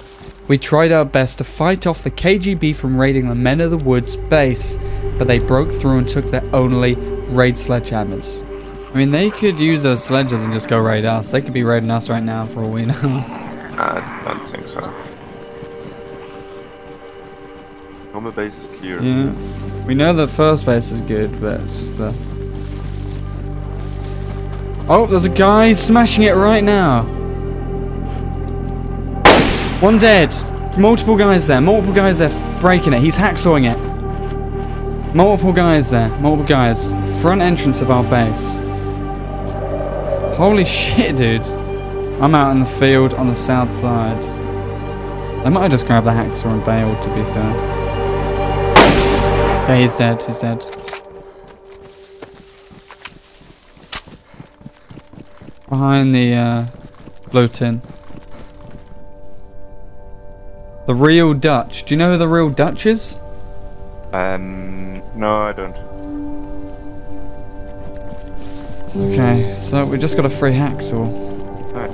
We tried our best to fight off the KGB from raiding the Men of the Woods base, but they broke through and took their only raid sledgehammers. I mean, they could use those sledges and just go raid us. They could be raiding us right now for all we know. I don't think so. Home base is clear. Yeah. We know the first base is good, but it's the... Oh, there's a guy smashing it right now. One dead. Multiple guys there. Breaking it. He's hacksawing it. Multiple guys. Front entrance of our base. Holy shit, dude. I'm out in the field on the south side. They might have just grabbed the hacksaw and bailed, to be fair. Yeah, he's dead. behind the blue tin. The Real Dutch. Do you know who the Real Dutch is? No, I don't. Okay, so we just got a free hacksaw. Nice.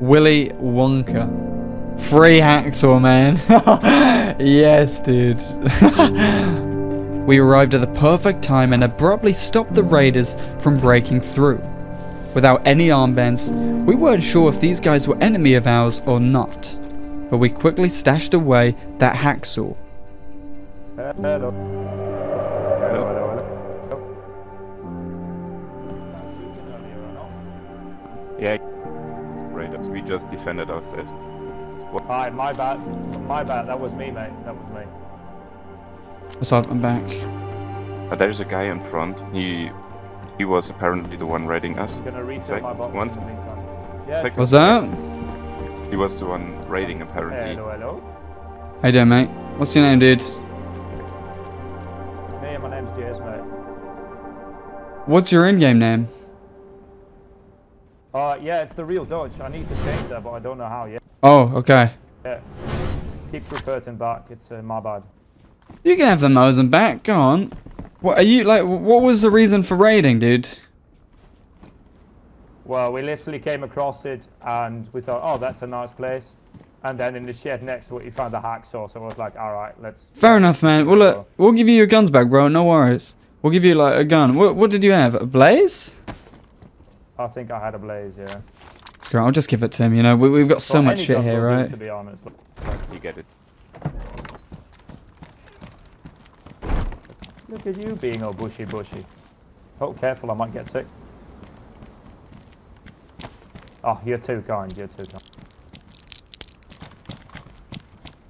Willy Wonka. Free hacksaw, man. Yes, dude. We arrived at the perfect time and abruptly stopped the raiders from breaking through. Without any armbands, we weren't sure if these guys were enemy of ours or not. But we quickly stashed away that hacksaw. Hello. Hello, hello, hello. Yeah, Raiders, we just defended ourselves. Hi, my bad. My bad, that was me, mate. That was me. What's up? I'm back. There's a guy in front. He was apparently the one raiding us. I'm gonna reset my box once. Yeah. What's that? He was the one raiding, apparently. Hello, hello. Hey there, mate. What's your name, dude? Hey, my name's James, mate. What's your in-game name? Yeah, it's the Real Dutch. I need to change that, but I don't know how yet. Oh, okay. Yeah. Keep reverting back. It's my bad. You can have the Mo's and back. Go on. What are you like? What was the reason for raiding, dude? Well, we literally came across it and we thought, oh, that's a nice place. And then in the shed next to it, you found a hacksaw. So I was like, all right, let's... Fair enough, man. Well, look, we'll give you your guns back, bro. No worries. We'll give you, like, a gun. What did you have? A blaze? I think I had a blaze, yeah. It's great. I'll just give it to him, you know. We've got so much shit here, right? To be honest. You get it. Look at you being all bushy. Oh, careful. I might get sick. Oh, you're too kind, you're too kind.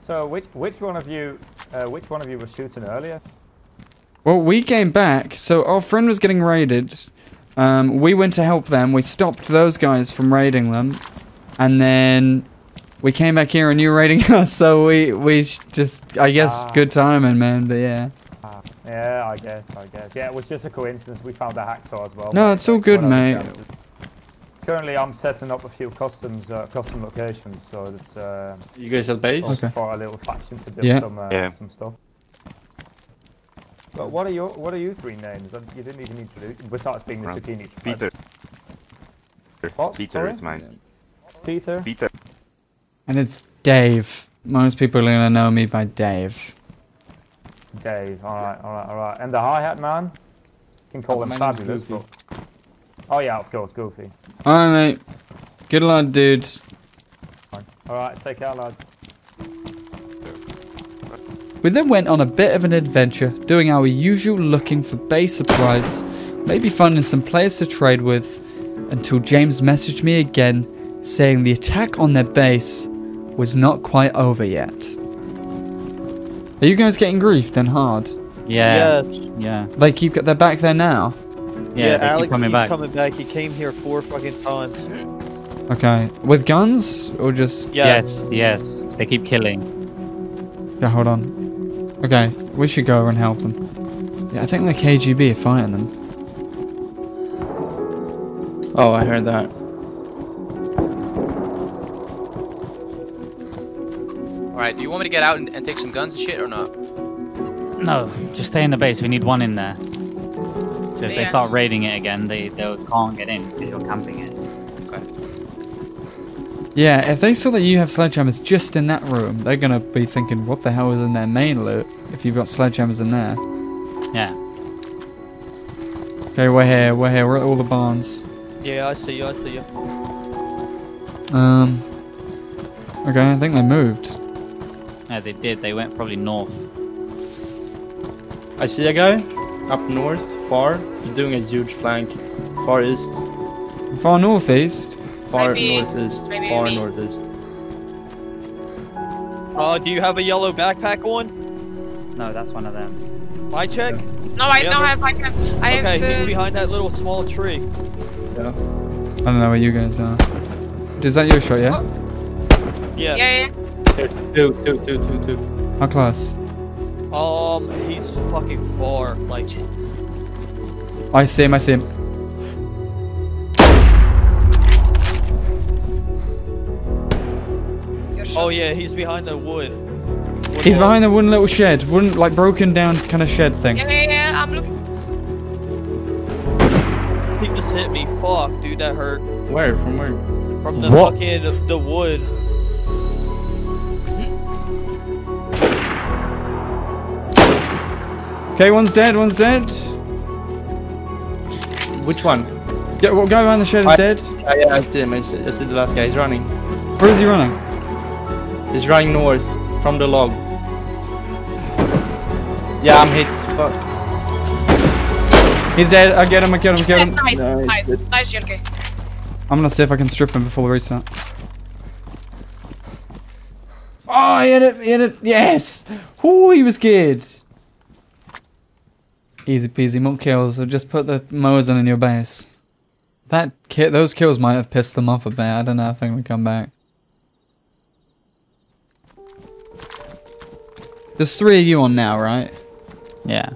So, which one of you was shooting earlier? Well, we came back, so our friend was getting raided. We went to help them, we stopped those guys from raiding them. And then, we came back here and you were raiding us, so we just, I guess, good timing, man, but yeah. Yeah, I guess. Yeah, it was just a coincidence, we found a hacksaw as well. No, it's all good, mate. Currently, I'm setting up a few custom locations, so it's you guys have base? Okay. For a little faction to do some stuff. But what are your three names? You didn't even need to do besides being the zucchini. Peter. What? Peter Sorry? Is mine. Peter. Peter. And it's Dave. Most people are gonna know me by Dave. Dave. All right. And the hi-hat man. You can call him Fabulous. Oh yeah, of course, Goofy. Alright, mate. Good luck, dudes. Alright, take care, lads. We then went on a bit of an adventure, doing our usual looking for base supplies, maybe finding some players to trade with, until James messaged me again, saying the attack on their base was not quite over yet. Are you guys getting griefed and hard? Yeah. Yeah. They keep their back there now? Yeah, Alex keep coming back. He came here 4 fucking times. Okay, with guns or just? Yeah. Yes. They keep killing. Yeah, hold on. Okay, we should go over and help them. Yeah, I think the KGB are fighting them. Oh, I heard that. All right, do you want me to get out and take some guns and shit or not? No, just stay in the base. We need one in there. So if they start raiding it again, they can't get in because you're camping it. Okay. Yeah, if they saw that you have sledgehammers just in that room, they're going to be thinking, what the hell is in their main loot if you've got sledgehammers in there? Yeah. Okay, we're here, we're at all the barns. Yeah, I see you. Okay, I think they moved. Yeah, they did, they went probably north. I see a guy up north. Far, you're doing a huge flank. Far east. Far northeast? Far northeast. Do you have a yellow backpack on? No, that's one of them. I check? Yeah. No, I don't have backpack. Okay, he's behind that little small tree. Yeah. I don't know where you guys are. Is that your shot, yeah? Oh. Yeah. Here, two. How close? He's fucking far, like... I see him. Oh yeah, he's behind the wood. He's behind the wooden little shed. Wooden, like, broken down kind of shed thing. Yeah, I'm looking. He just hit me. Fuck, dude, that hurt. Where? From where? From the fucking, the wood. Okay, one's dead. Which one? Yeah, well, guy behind the shed is dead. Yeah, I see him. I see the last guy. He's running. Where is he running? He's running north from the log. Yeah, I'm hit. Fuck. He's dead. I get him. I get him. Nice, no, nice, Jerky. I'm gonna see if I can strip him before the reset. Oh, he hit it. Yes. Ooh, he was good. Easy peasy, more kills, or just put the mowers on in your base. That those kills might have pissed them off a bit, I don't know, I think we come back. There's three of you on now, right? Yeah.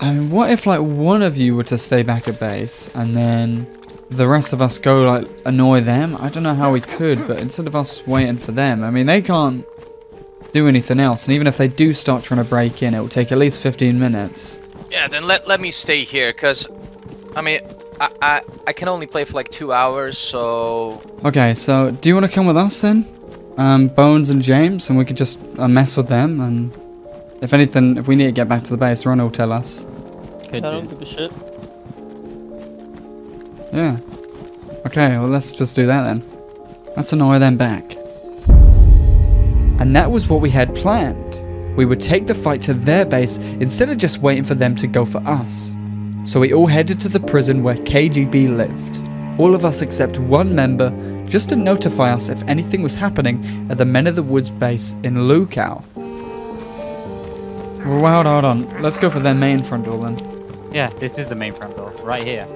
I mean, what if like one of you were to stay back at base, and then the rest of us go like, annoy them? I don't know how we could, but instead of us waiting for them, I mean, they can't do anything else, and even if they do start trying to break in, it will take at least 15 minutes. Yeah, then let me stay here, cause I mean I can only play for like 2 hours, so. Okay, so do you want to come with us then, Bones and James, and we could just mess with them, and if anything, if we need to get back to the base, Ron will tell us. I don't give a shit. Yeah. Okay, well let's just do that then. Let's annoy them back. And that was what we had planned. We would take the fight to their base instead of just waiting for them to go for us. So we all headed to the prison where KGB lived. All of us except one member, just to notify us if anything was happening at the Men of the Woods base in Lukau. Wow, hold on. Let's go for their main front door then. Yeah, this is the main front door, right here.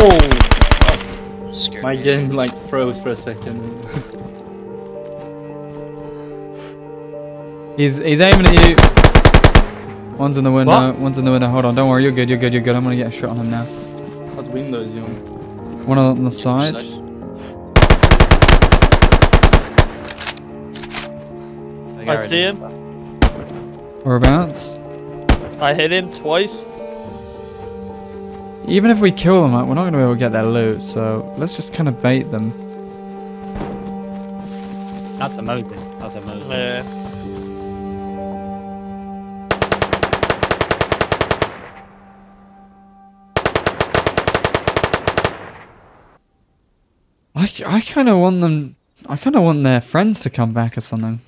Oh! My game like froze for a second. He's aiming at you. One's in the window. What? One's in the window. Hold on. Don't worry. You're good. I'm gonna get a shot on him now. What window is he on? One on the side. I see him. Whereabouts? I hit him twice. Even if we kill them, we're not gonna be able to get their loot. So let's just kind of bait them. That's amazing. Yeah. I kind of want them. I kind of want their friends to come back or something.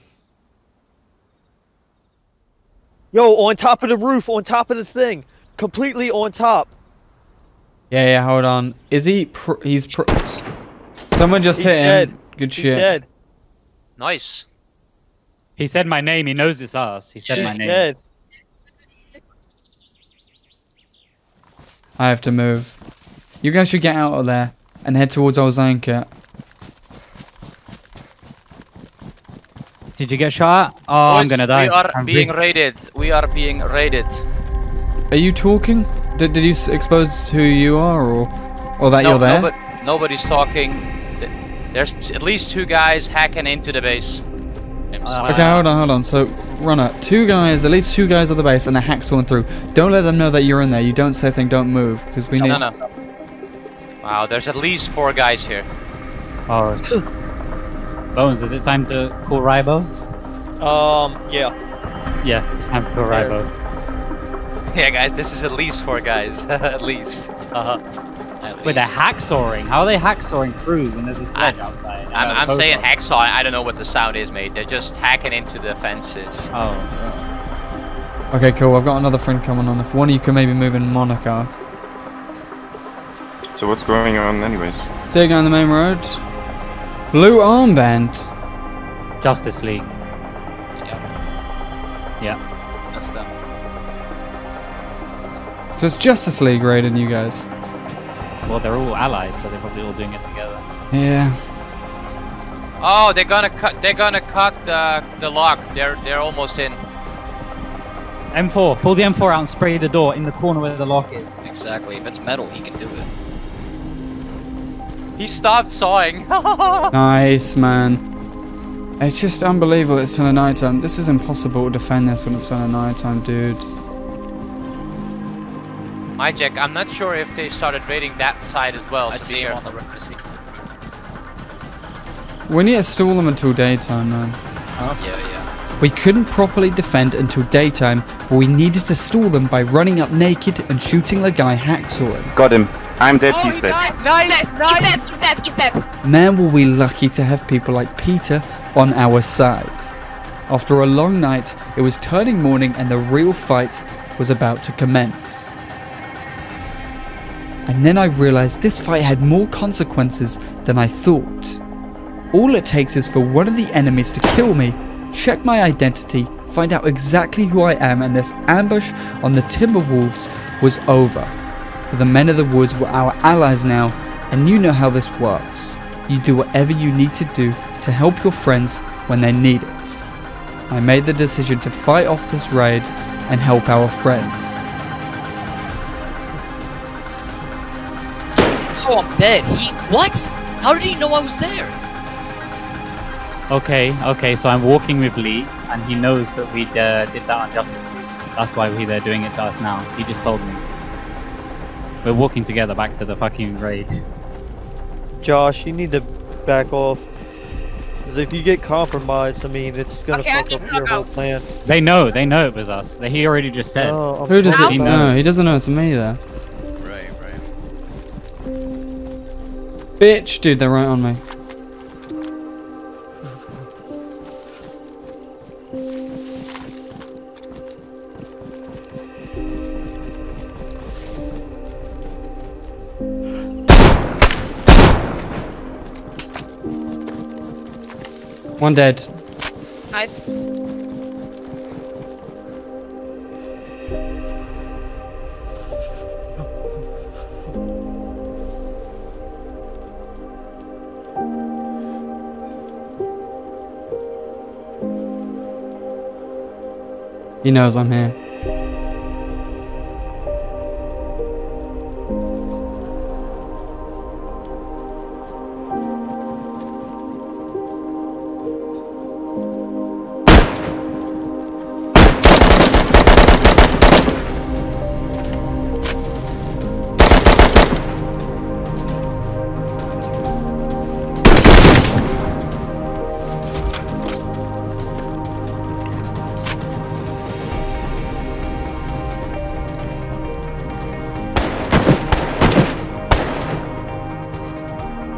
Yo, on top of the roof, on top of the thing, completely on top. Yeah. Hold on. Is he? Someone just hit him. Good shit. He's dead. Nice. He said my name. He knows it's us. He said my name. Dead. I have to move. You guys should get out of there and head towards Olzanka. Did you get shot? Oh, boys, I'm gonna die. We are being raided. Are you talking? Did you expose who you are, or that you're there? Nobody's talking. There's at least two guys hacking into the base. Okay, hold on. So, Runner, at least two guys at the base, and a hack's going through. Don't let them know that you're in there. You don't say anything. Don't move, because we need. No. Wow, there's at least four guys here. Oh. Bones, is it time to call Rybo? Yeah. Yeah, it's time to call Rybo. Yeah, guys, this is at least four guys. At least. With a hacksawing. How are they hacksawing through when there's a sledge outside? I'm saying hacksaw. I don't know what the sound is, mate. They're just hacking into the fences. Oh. Okay, cool. I've got another friend coming on. If one of you can maybe move in Monaco. So what's going on anyways? So you're going on the main road. Blue armband. Justice League. Yeah. That's them. So it's Justice League raiding you guys. Well, they're all allies, so they're probably all doing it together. Yeah. Oh, they're gonna cut. They're gonna cut the lock. They're almost in. M4. Pull the M4 out and spray the door in the corner where the lock is. Exactly. If it's metal, he can do it. He stopped sawing. Nice, man. It's just unbelievable. It's turn of night time. This is impossible to defend this when it's turn of night time, dude. My Jack, I'm not sure if they started raiding that side as well. I see him on the roof. I see. We need to stall them until daytime, man. Huh? Yeah, yeah. We couldn't properly defend until daytime, but we needed to stall them by running up naked and shooting the guy hacksawing. Got him. I'm dead, oh, he's dead. Nice, nice. He's dead, he's dead, he's dead. Man, were we lucky to have people like Peter on our side. After a long night, it was turning morning and the real fight was about to commence. And then I realized this fight had more consequences than I thought. All it takes is for one of the enemies to kill me, check my identity, find out exactly who I am, and this ambush on the Timberwolves was over. The Men of the Woods were our allies now, and you know how this works. You do whatever you need to do to help your friends when they need it. I made the decision to fight off this raid and help our friends. Oh, I'm dead. He... what? How did he know I was there? Okay, okay, so I'm walking with Lee, and he knows that we did that on Justice League. That's why they're doing it to us now. He just told me. We're walking together back to the fucking raid. Josh, you need to back off. Because if you get compromised, I mean, it's gonna fuck up your whole plan. They know it was us. He already just said. No, who does he know? He doesn't know it's me, though. Right, right. Bitch, dude, they're right on me. One dead. Nice. He knows I'm here.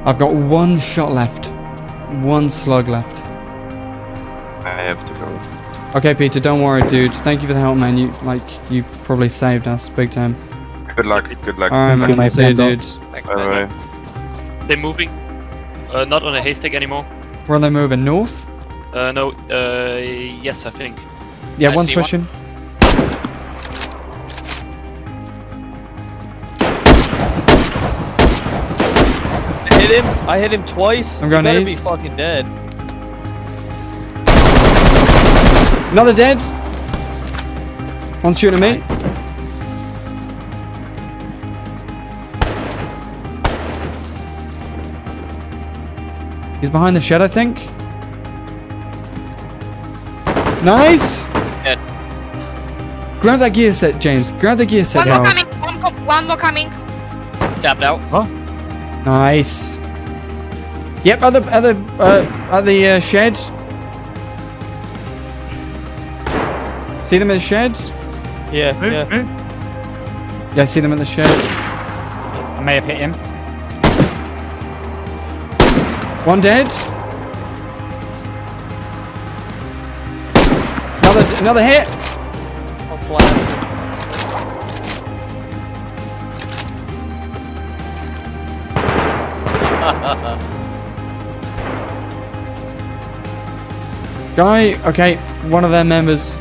I've got one shot left. One slug left. I have to go. Okay, Peter, don't worry, dude. Thank you for the help, man. You probably saved us big time. Good luck, good luck. Alright, man, I'll see you, dude. Bye-bye. They're moving. Not on a haystack anymore. Where are they moving? North? No, yes, I think. Yeah, one's pushing. Him. I hit him twice. I'm going east. He better be fucking dead. Another dead. One's shooting at me. He's behind the shed, I think. Nice. Dead. Grab that gear set, James. Grab the gear set. One more coming. One more coming. Tapped out. Huh? Nice. Yep, other shed. See them in the shed? Yeah, yeah. Yeah, I see them in the shed. I may have hit him. One dead. Another hit. I'll fly. Guy, okay, one of their members.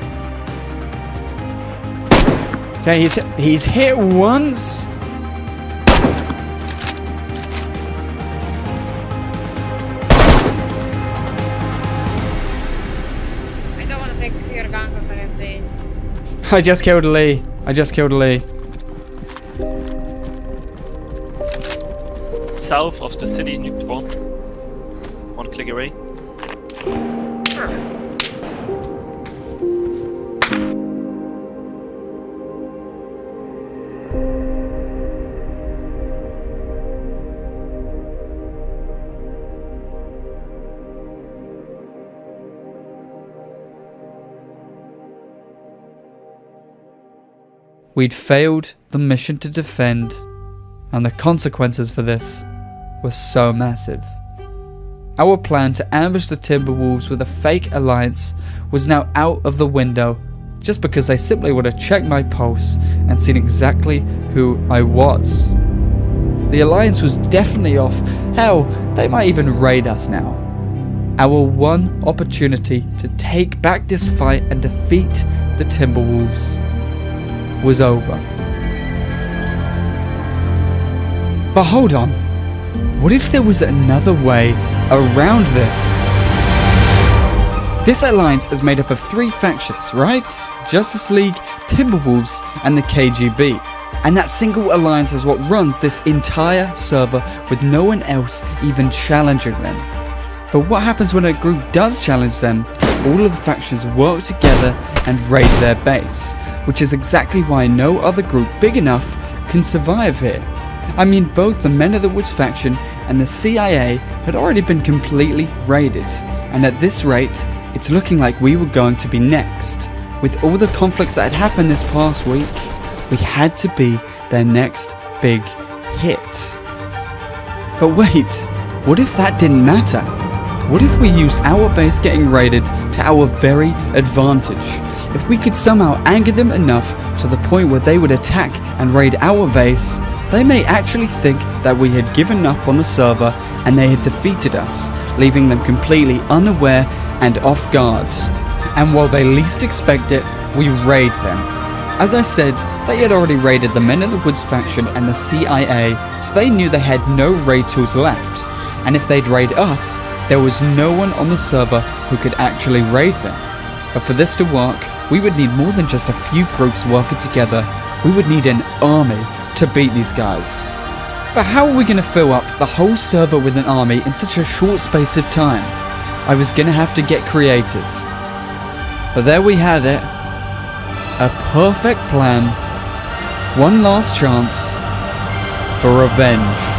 Okay, he's hit once. I just killed Lee. I just killed Lee. South of the city, nuked one. One click away. We'd failed the mission to defend, and the consequences for this were so massive. Our plan to ambush the Timberwolves with a fake alliance was now out of the window, just because they simply would have checked my pulse and seen exactly who I was. The alliance was definitely off. Hell, they might even raid us now. Our one opportunity to take back this fight and defeat the Timberwolves was over. But hold on, what if there was another way around this? This alliance is made up of three factions, right? Justice League, Timberwolves, and the KGB. And that single alliance is what runs this entire server with no one else even challenging them. But what happens when a group does challenge them? All of the factions work together and raid their base, which is exactly why no other group big enough can survive here. I mean, both the Men of the Woods faction and the CIA had already been completely raided, and at this rate, it's looking like we were going to be next. With all the conflicts that had happened this past week, we had to be their next big hit. But wait, what if that didn't matter? What if we used our base getting raided to our very advantage? If we could somehow anger them enough to the point where they would attack and raid our base, they may actually think that we had given up on the server and they had defeated us, leaving them completely unaware and off guard. And while they least expect it, we raid them. As I said, they had already raided the Men of the Woods faction and the CIA, so they knew they had no raid tools left. And if they'd raid us, there was no one on the server who could actually raid them. But for this to work, we would need more than just a few groups working together. We would need an army to beat these guys. But how are we going to fill up the whole server with an army in such a short space of time? I was going to have to get creative. But there we had it. A perfect plan. One last chance for revenge.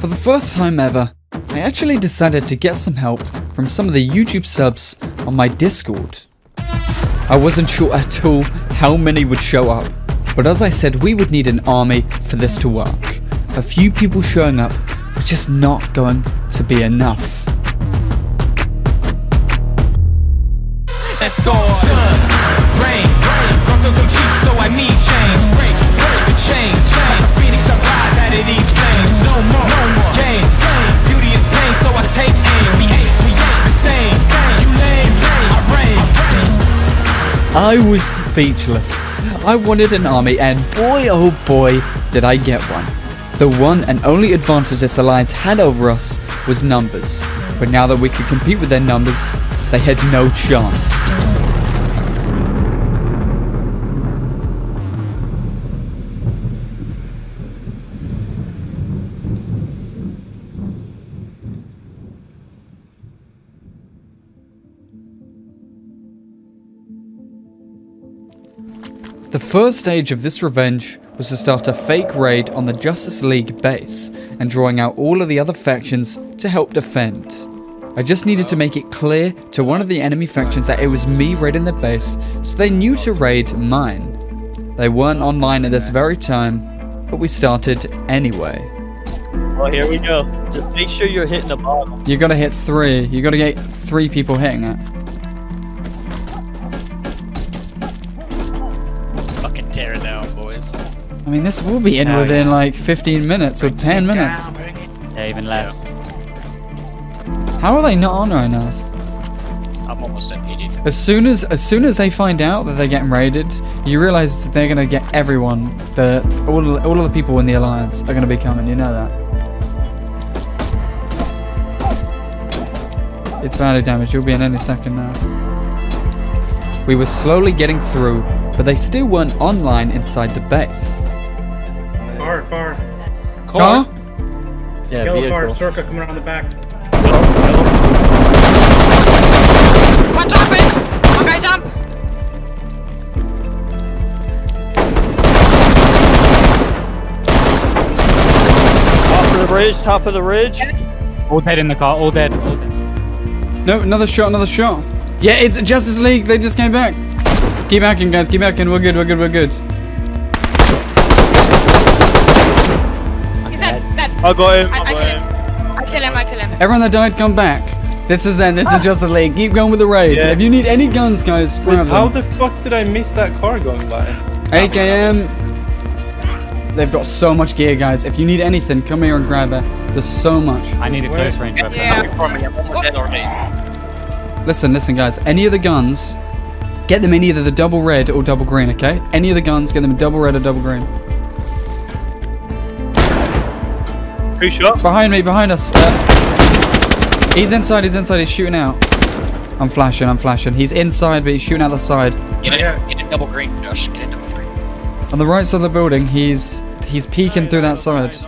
For the first time ever, I actually decided to get some help from some of the YouTube subs on my Discord. I wasn't sure at all how many would show up, but as I said, we would need an army for this to work. A few people showing up was just not going to be enough. Let's go. Sun, rain, run through them cheeks, so I need change. Break the chains, like a phoenix, I rise out of these flames. No more, no more games. Beauty is pain, so I take aim. We ain't the same. You lame, I reign. I was speechless. I wanted an army, and boy, oh boy, did I get one. The one and only advantage this alliance had over us was numbers. But now that we could compete with their numbers, they had no chance. The first stage of this revenge was to start a fake raid on the Justice League base and drawing out all of the other factions to help defend. I just needed to make it clear to one of the enemy factions that it was me raiding the base, so they knew to raid mine. They weren't online at this very time, but we started anyway. Well, here we go. Just make sure you're hitting the bottom. You gotta hit three. You gotta get three people hitting it. is. I mean, this will be in within like 15 minutes or 10 minutes. Yeah, even less. How are they not honoring us? I'm almost at PD. As soon as they find out that they're getting raided, you realise they're gonna get everyone. All of the people in the alliance are gonna be coming. You know that. It's badly damaged. You'll be in any second now. We were slowly getting through, but they still weren't online inside the base. Car. Yeah, yellow car. Circa coming around the back. One jumping! One guy jump! Top of the ridge, top of the ridge. All dead in the car, all dead. All dead. No, another shot, another shot. Yeah, it's Justice League, they just came back. Keep hacking, guys, keep hacking. We're good, we're good, we're good. He's dead, dead. I got him. I kill him. Everyone that died, come back. This is end. This is Justice League. Keep going with the raid. Yeah. If you need any guns, guys, grab them. How the fuck did I miss that car going by? AKM. They've got so much gear, guys. If you need anything, come here and grab it. There's so much. I need a close range weapon. Yeah. Listen, listen, guys. Any of the guns, get them in either the double red or double green, okay? Any of the guns, get them double red or double green. Who shot? Behind me, behind us. He's inside, he's shooting out. I'm flashing. He's inside, but he's shooting out the side. Get in double green, Josh. Get in double green. On the right side of the building, he's peeking through that side. Guys.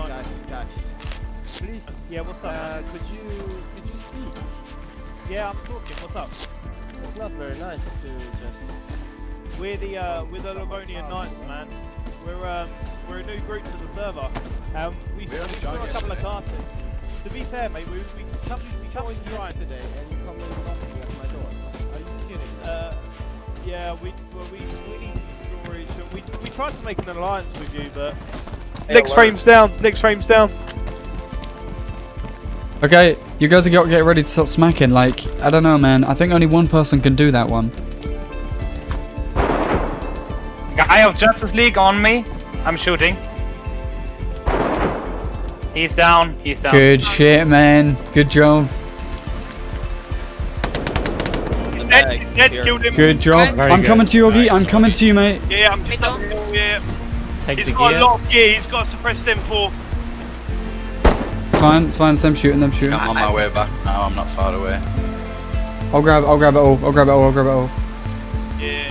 Please, what's up? Could you speak? Yeah, I'm talking, what's up? It's not very nice to just... We're the Longonian Knights, man. We're a new group to the server. We saw a couple of cartons. To be fair, mate, we tried today and you come knocking at my door. Are you kidding? Yeah, we need some storage. We tried to make an alliance with you, but... Next frame's down. Okay, you guys are going to get ready to start smacking. Like, I don't know, man. I think only one person can do that one. Guy of Justice League on me. I'm shooting. He's down. Good shit, man. Good job. He's dead. He's dead. Killed him. Good job. I'm coming to you, Yogi. Nice. I'm coming to you, mate. Yeah, I'm just up here. Yeah. He's got a lot of gear. He's got a suppressed M4. It's fine. It's them shooting, I'm on my way back now. I'm not far away. I'll grab it all. Yeah.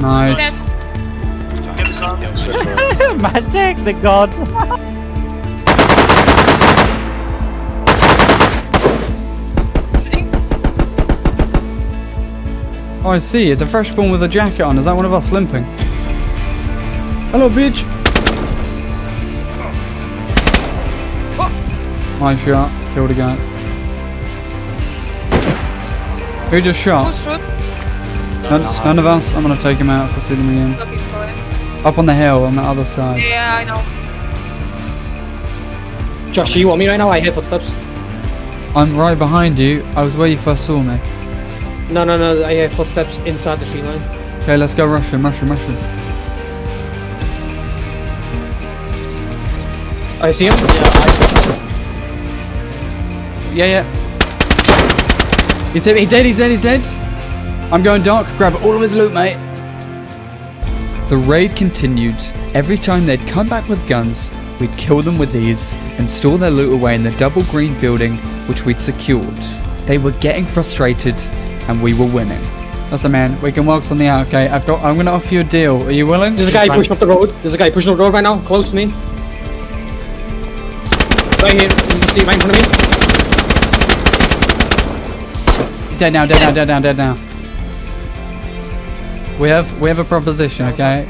Nice. Magic, the god. Oh, I see. It's a freshborn with a jacket on. Is that one of us limping? Hello, bitch. Oh. Nice shot. Killed a guy. Who just shot? None of us. I'm gonna take him out if I see them again. Up on the hill on the other side. Yeah, I know. Josh, you want me right now? I hear footsteps. I'm right behind you. I was where you first saw me. No. I hear footsteps inside the tree line. Okay, let's go rush him. I see him. Yeah. He's dead. I'm going dark, grab all of his loot, mate. The raid continued. Every time they'd come back with guns, we'd kill them with these and store their loot away in the double green building, which we'd secured. They were getting frustrated and we were winning. Listen, man, we can work something out, okay? I'm gonna offer you a deal. Are you willing? There's a guy pushing up the road right now, close to me. Right here, you can see right in front of me. He's dead now. We have a proposition, okay?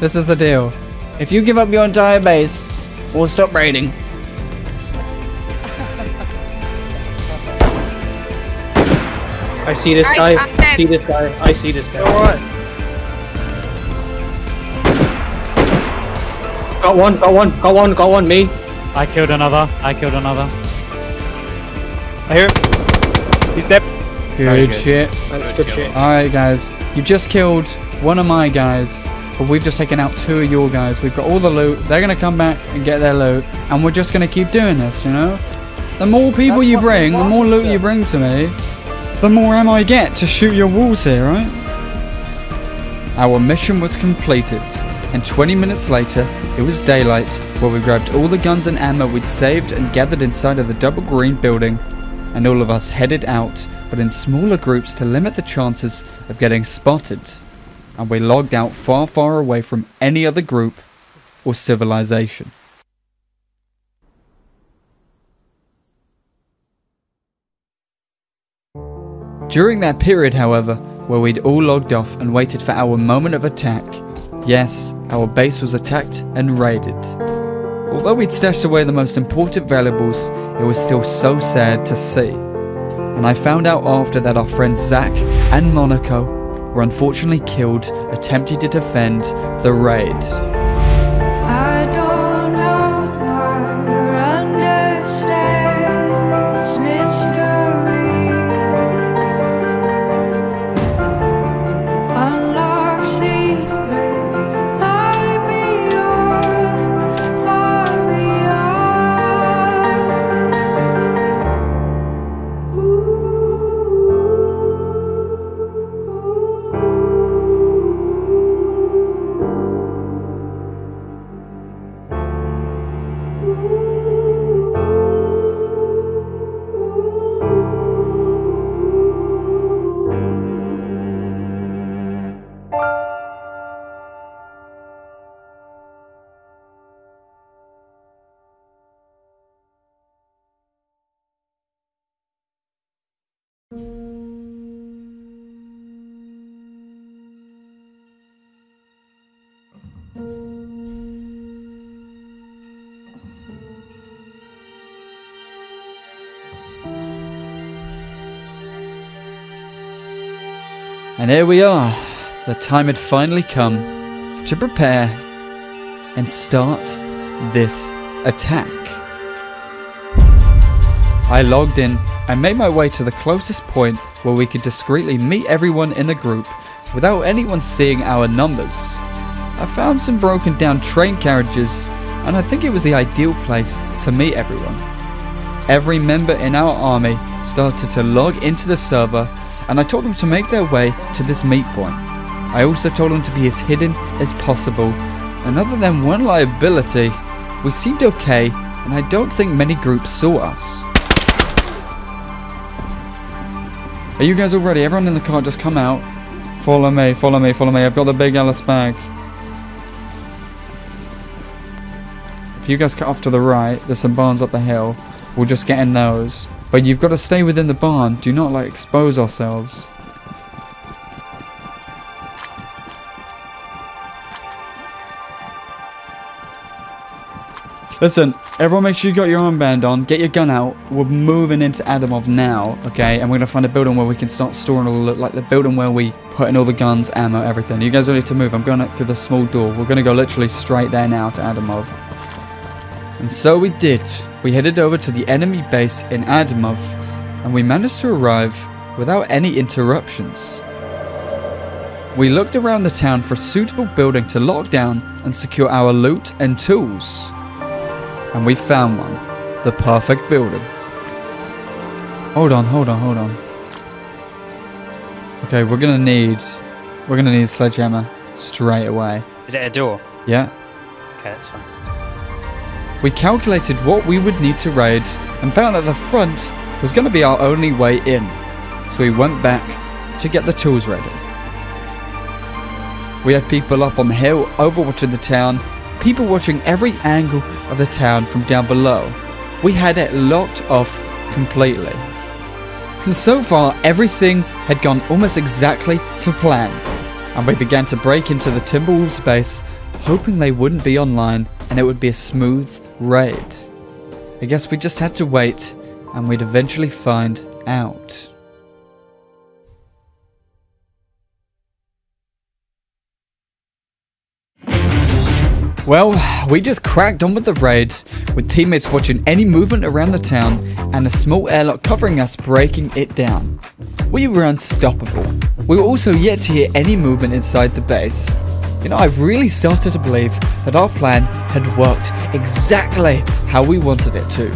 This is the deal. If you give up your entire base, we'll stop raiding. I see this guy. Alright. Got one, me. I killed another. I hear him. He's dead. Good shit. Good shit. Alright guys, you just killed one of my guys, but we've just taken out two of your guys. We've got all the loot. They're going to come back and get their loot, and we're just going to keep doing this, you know? The more people you bring, the more loot you bring to me, the more ammo I get to shoot your walls here, right? Our mission was completed, and 20 minutes later, it was daylight, where we grabbed all the guns and ammo we'd saved and gathered inside of the double green building, and all of us headed out, but in smaller groups to limit the chances of getting spotted, and we logged out far, far away from any other group or civilization. During that period, however, where we'd all logged off and waited for our moment of attack, yes, our base was attacked and raided. Although we'd stashed away the most important valuables, it was still so sad to see. And I found out after that our friends Zach and Monaco were unfortunately killed attempting to defend the raid. I don't know or understand this mystery. And here we are, the time had finally come to prepare and start this attack. I logged in and made my way to the closest point where we could discreetly meet everyone in the group without anyone seeing our numbers. I found some broken down train carriages, and I think it was the ideal place to meet everyone. Every member in our army started to log into the server, and I told them to make their way to this meet point. I also told them to be as hidden as possible, and other than one liability, we seemed okay, and I don't think many groups saw us. Are you guys all ready? Everyone in the car, just come out. Follow me, follow me, follow me. I've got the big Alice bag. If you guys cut off to the right, there's some barns up the hill. We'll just get in those. But you've got to stay within the barn. Do not, like, expose ourselves. Listen, everyone make sure you got your armband on. Get your gun out. We're moving into Adamov now, okay? And we're going to find a building where we can start storing all the... Like, the building where we put in all the guns, ammo, everything. Are you guys ready to move? I'm going out through the small door. We're going to go literally straight there now to Adamov. And so we did. We headed over to the enemy base in Adamov, and we managed to arrive without any interruptions. We looked around the town for a suitable building to lock down and secure our loot and tools. And we found one. The perfect building. Hold on, hold on, hold on. Okay, we're gonna need a sledgehammer straight away. Is it a door? Yeah. Okay, that's fine. We calculated what we would need to raid and found that the front was going to be our only way in, so we went back to get the tools ready. We had people up on the hill overwatching the town, people watching every angle of the town from down below. We had it locked off completely. And so far everything had gone almost exactly to plan, and we began to break into the Timberwolves base, hoping they wouldn't be online and it would be a smooth raid. I guess we just had to wait, and we'd eventually find out. Well, we just cracked on with the raid, with teammates watching any movement around the town and a small airlock covering us, breaking it down. We were unstoppable. We were also yet to hear any movement inside the base. You know, I've really started to believe that our plan had worked exactly how we wanted it to.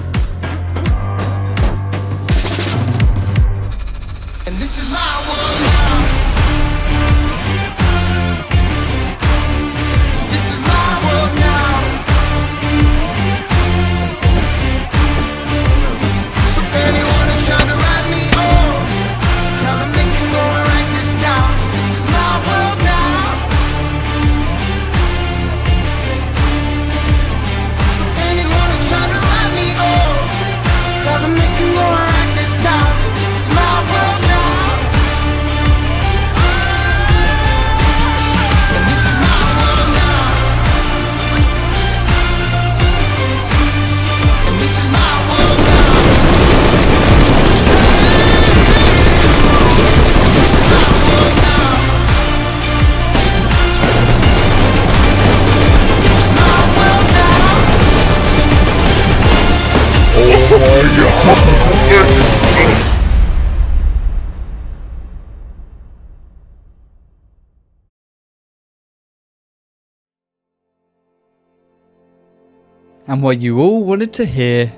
And what you all wanted to hear,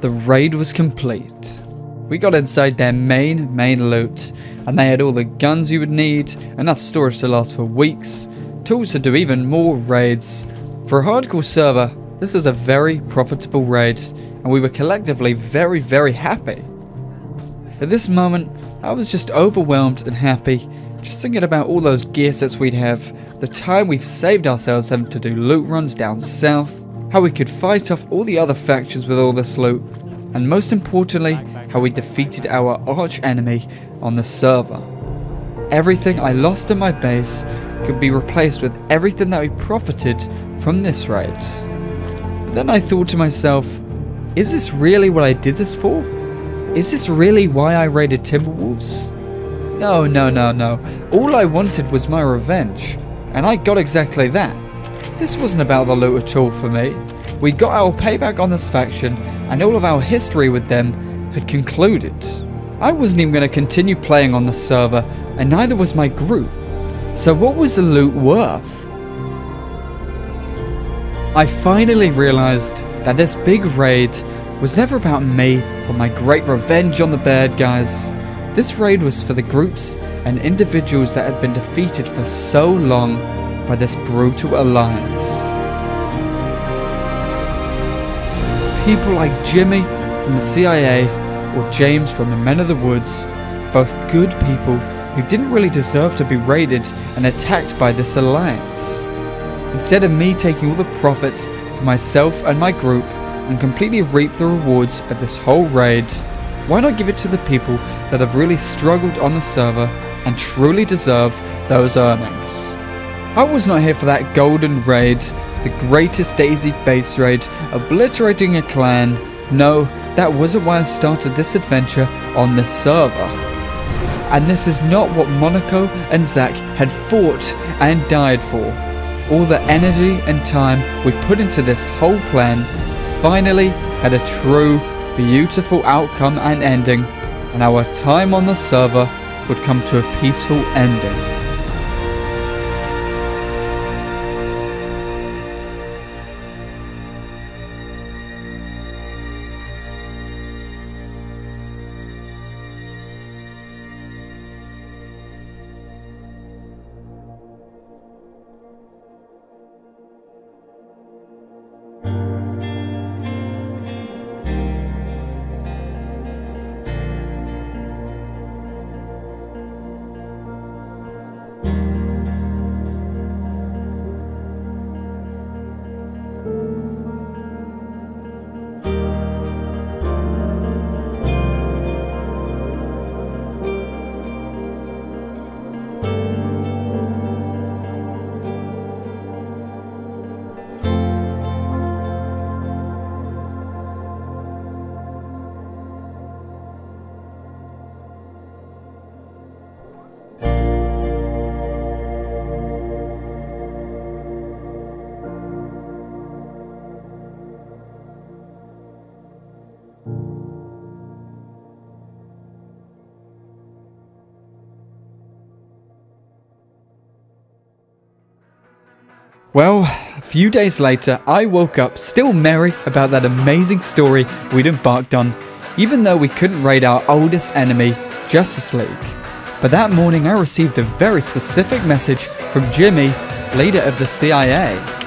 the raid was complete. We got inside their main loot, and they had all the guns you would need, enough storage to last for weeks, tools to do even more raids. For a hardcore server, this was a very profitable raid, and we were collectively very happy. At this moment, I was just overwhelmed and happy, just thinking about all those gear sets we'd have, the time we've saved ourselves having to do loot runs down south, how we could fight off all the other factions with all this loot, and most importantly, how we defeated our arch enemy on the server. Everything I lost in my base could be replaced with everything that we profited from this raid. Then I thought to myself, is this really what I did this for? Is this really why I raided Timberwolves? No. All I wanted was my revenge, and I got exactly that. This wasn't about the loot at all for me. We got our payback on this faction, and all of our history with them had concluded. I wasn't even going to continue playing on the server, and neither was my group. So what was the loot worth? I finally realized that this big raid was never about me or my great revenge on the bad guys. This raid was for the groups and individuals that had been defeated for so long by this brutal alliance. People like Jimmy from the CIA or James from the Men of the Woods, both good people who didn't really deserve to be raided and attacked by this alliance. Instead of me taking all the profits for myself and my group and completely reap the rewards of this whole raid, why not give it to the people that have really struggled on the server and truly deserve those earnings? I was not here for that golden raid, the greatest Daisy base raid, obliterating a clan. No, that wasn't why I started this adventure on this server. And this is not what Monaco and Zach had fought and died for. All the energy and time we put into this whole plan finally had a true beautiful outcome and ending, and our time on the server would come to a peaceful ending. Well, a few days later, I woke up still merry about that amazing story we'd embarked on, even though we couldn't raid our oldest enemy, Justice League. But that morning I received a very specific message from Jimmy, leader of the CIA.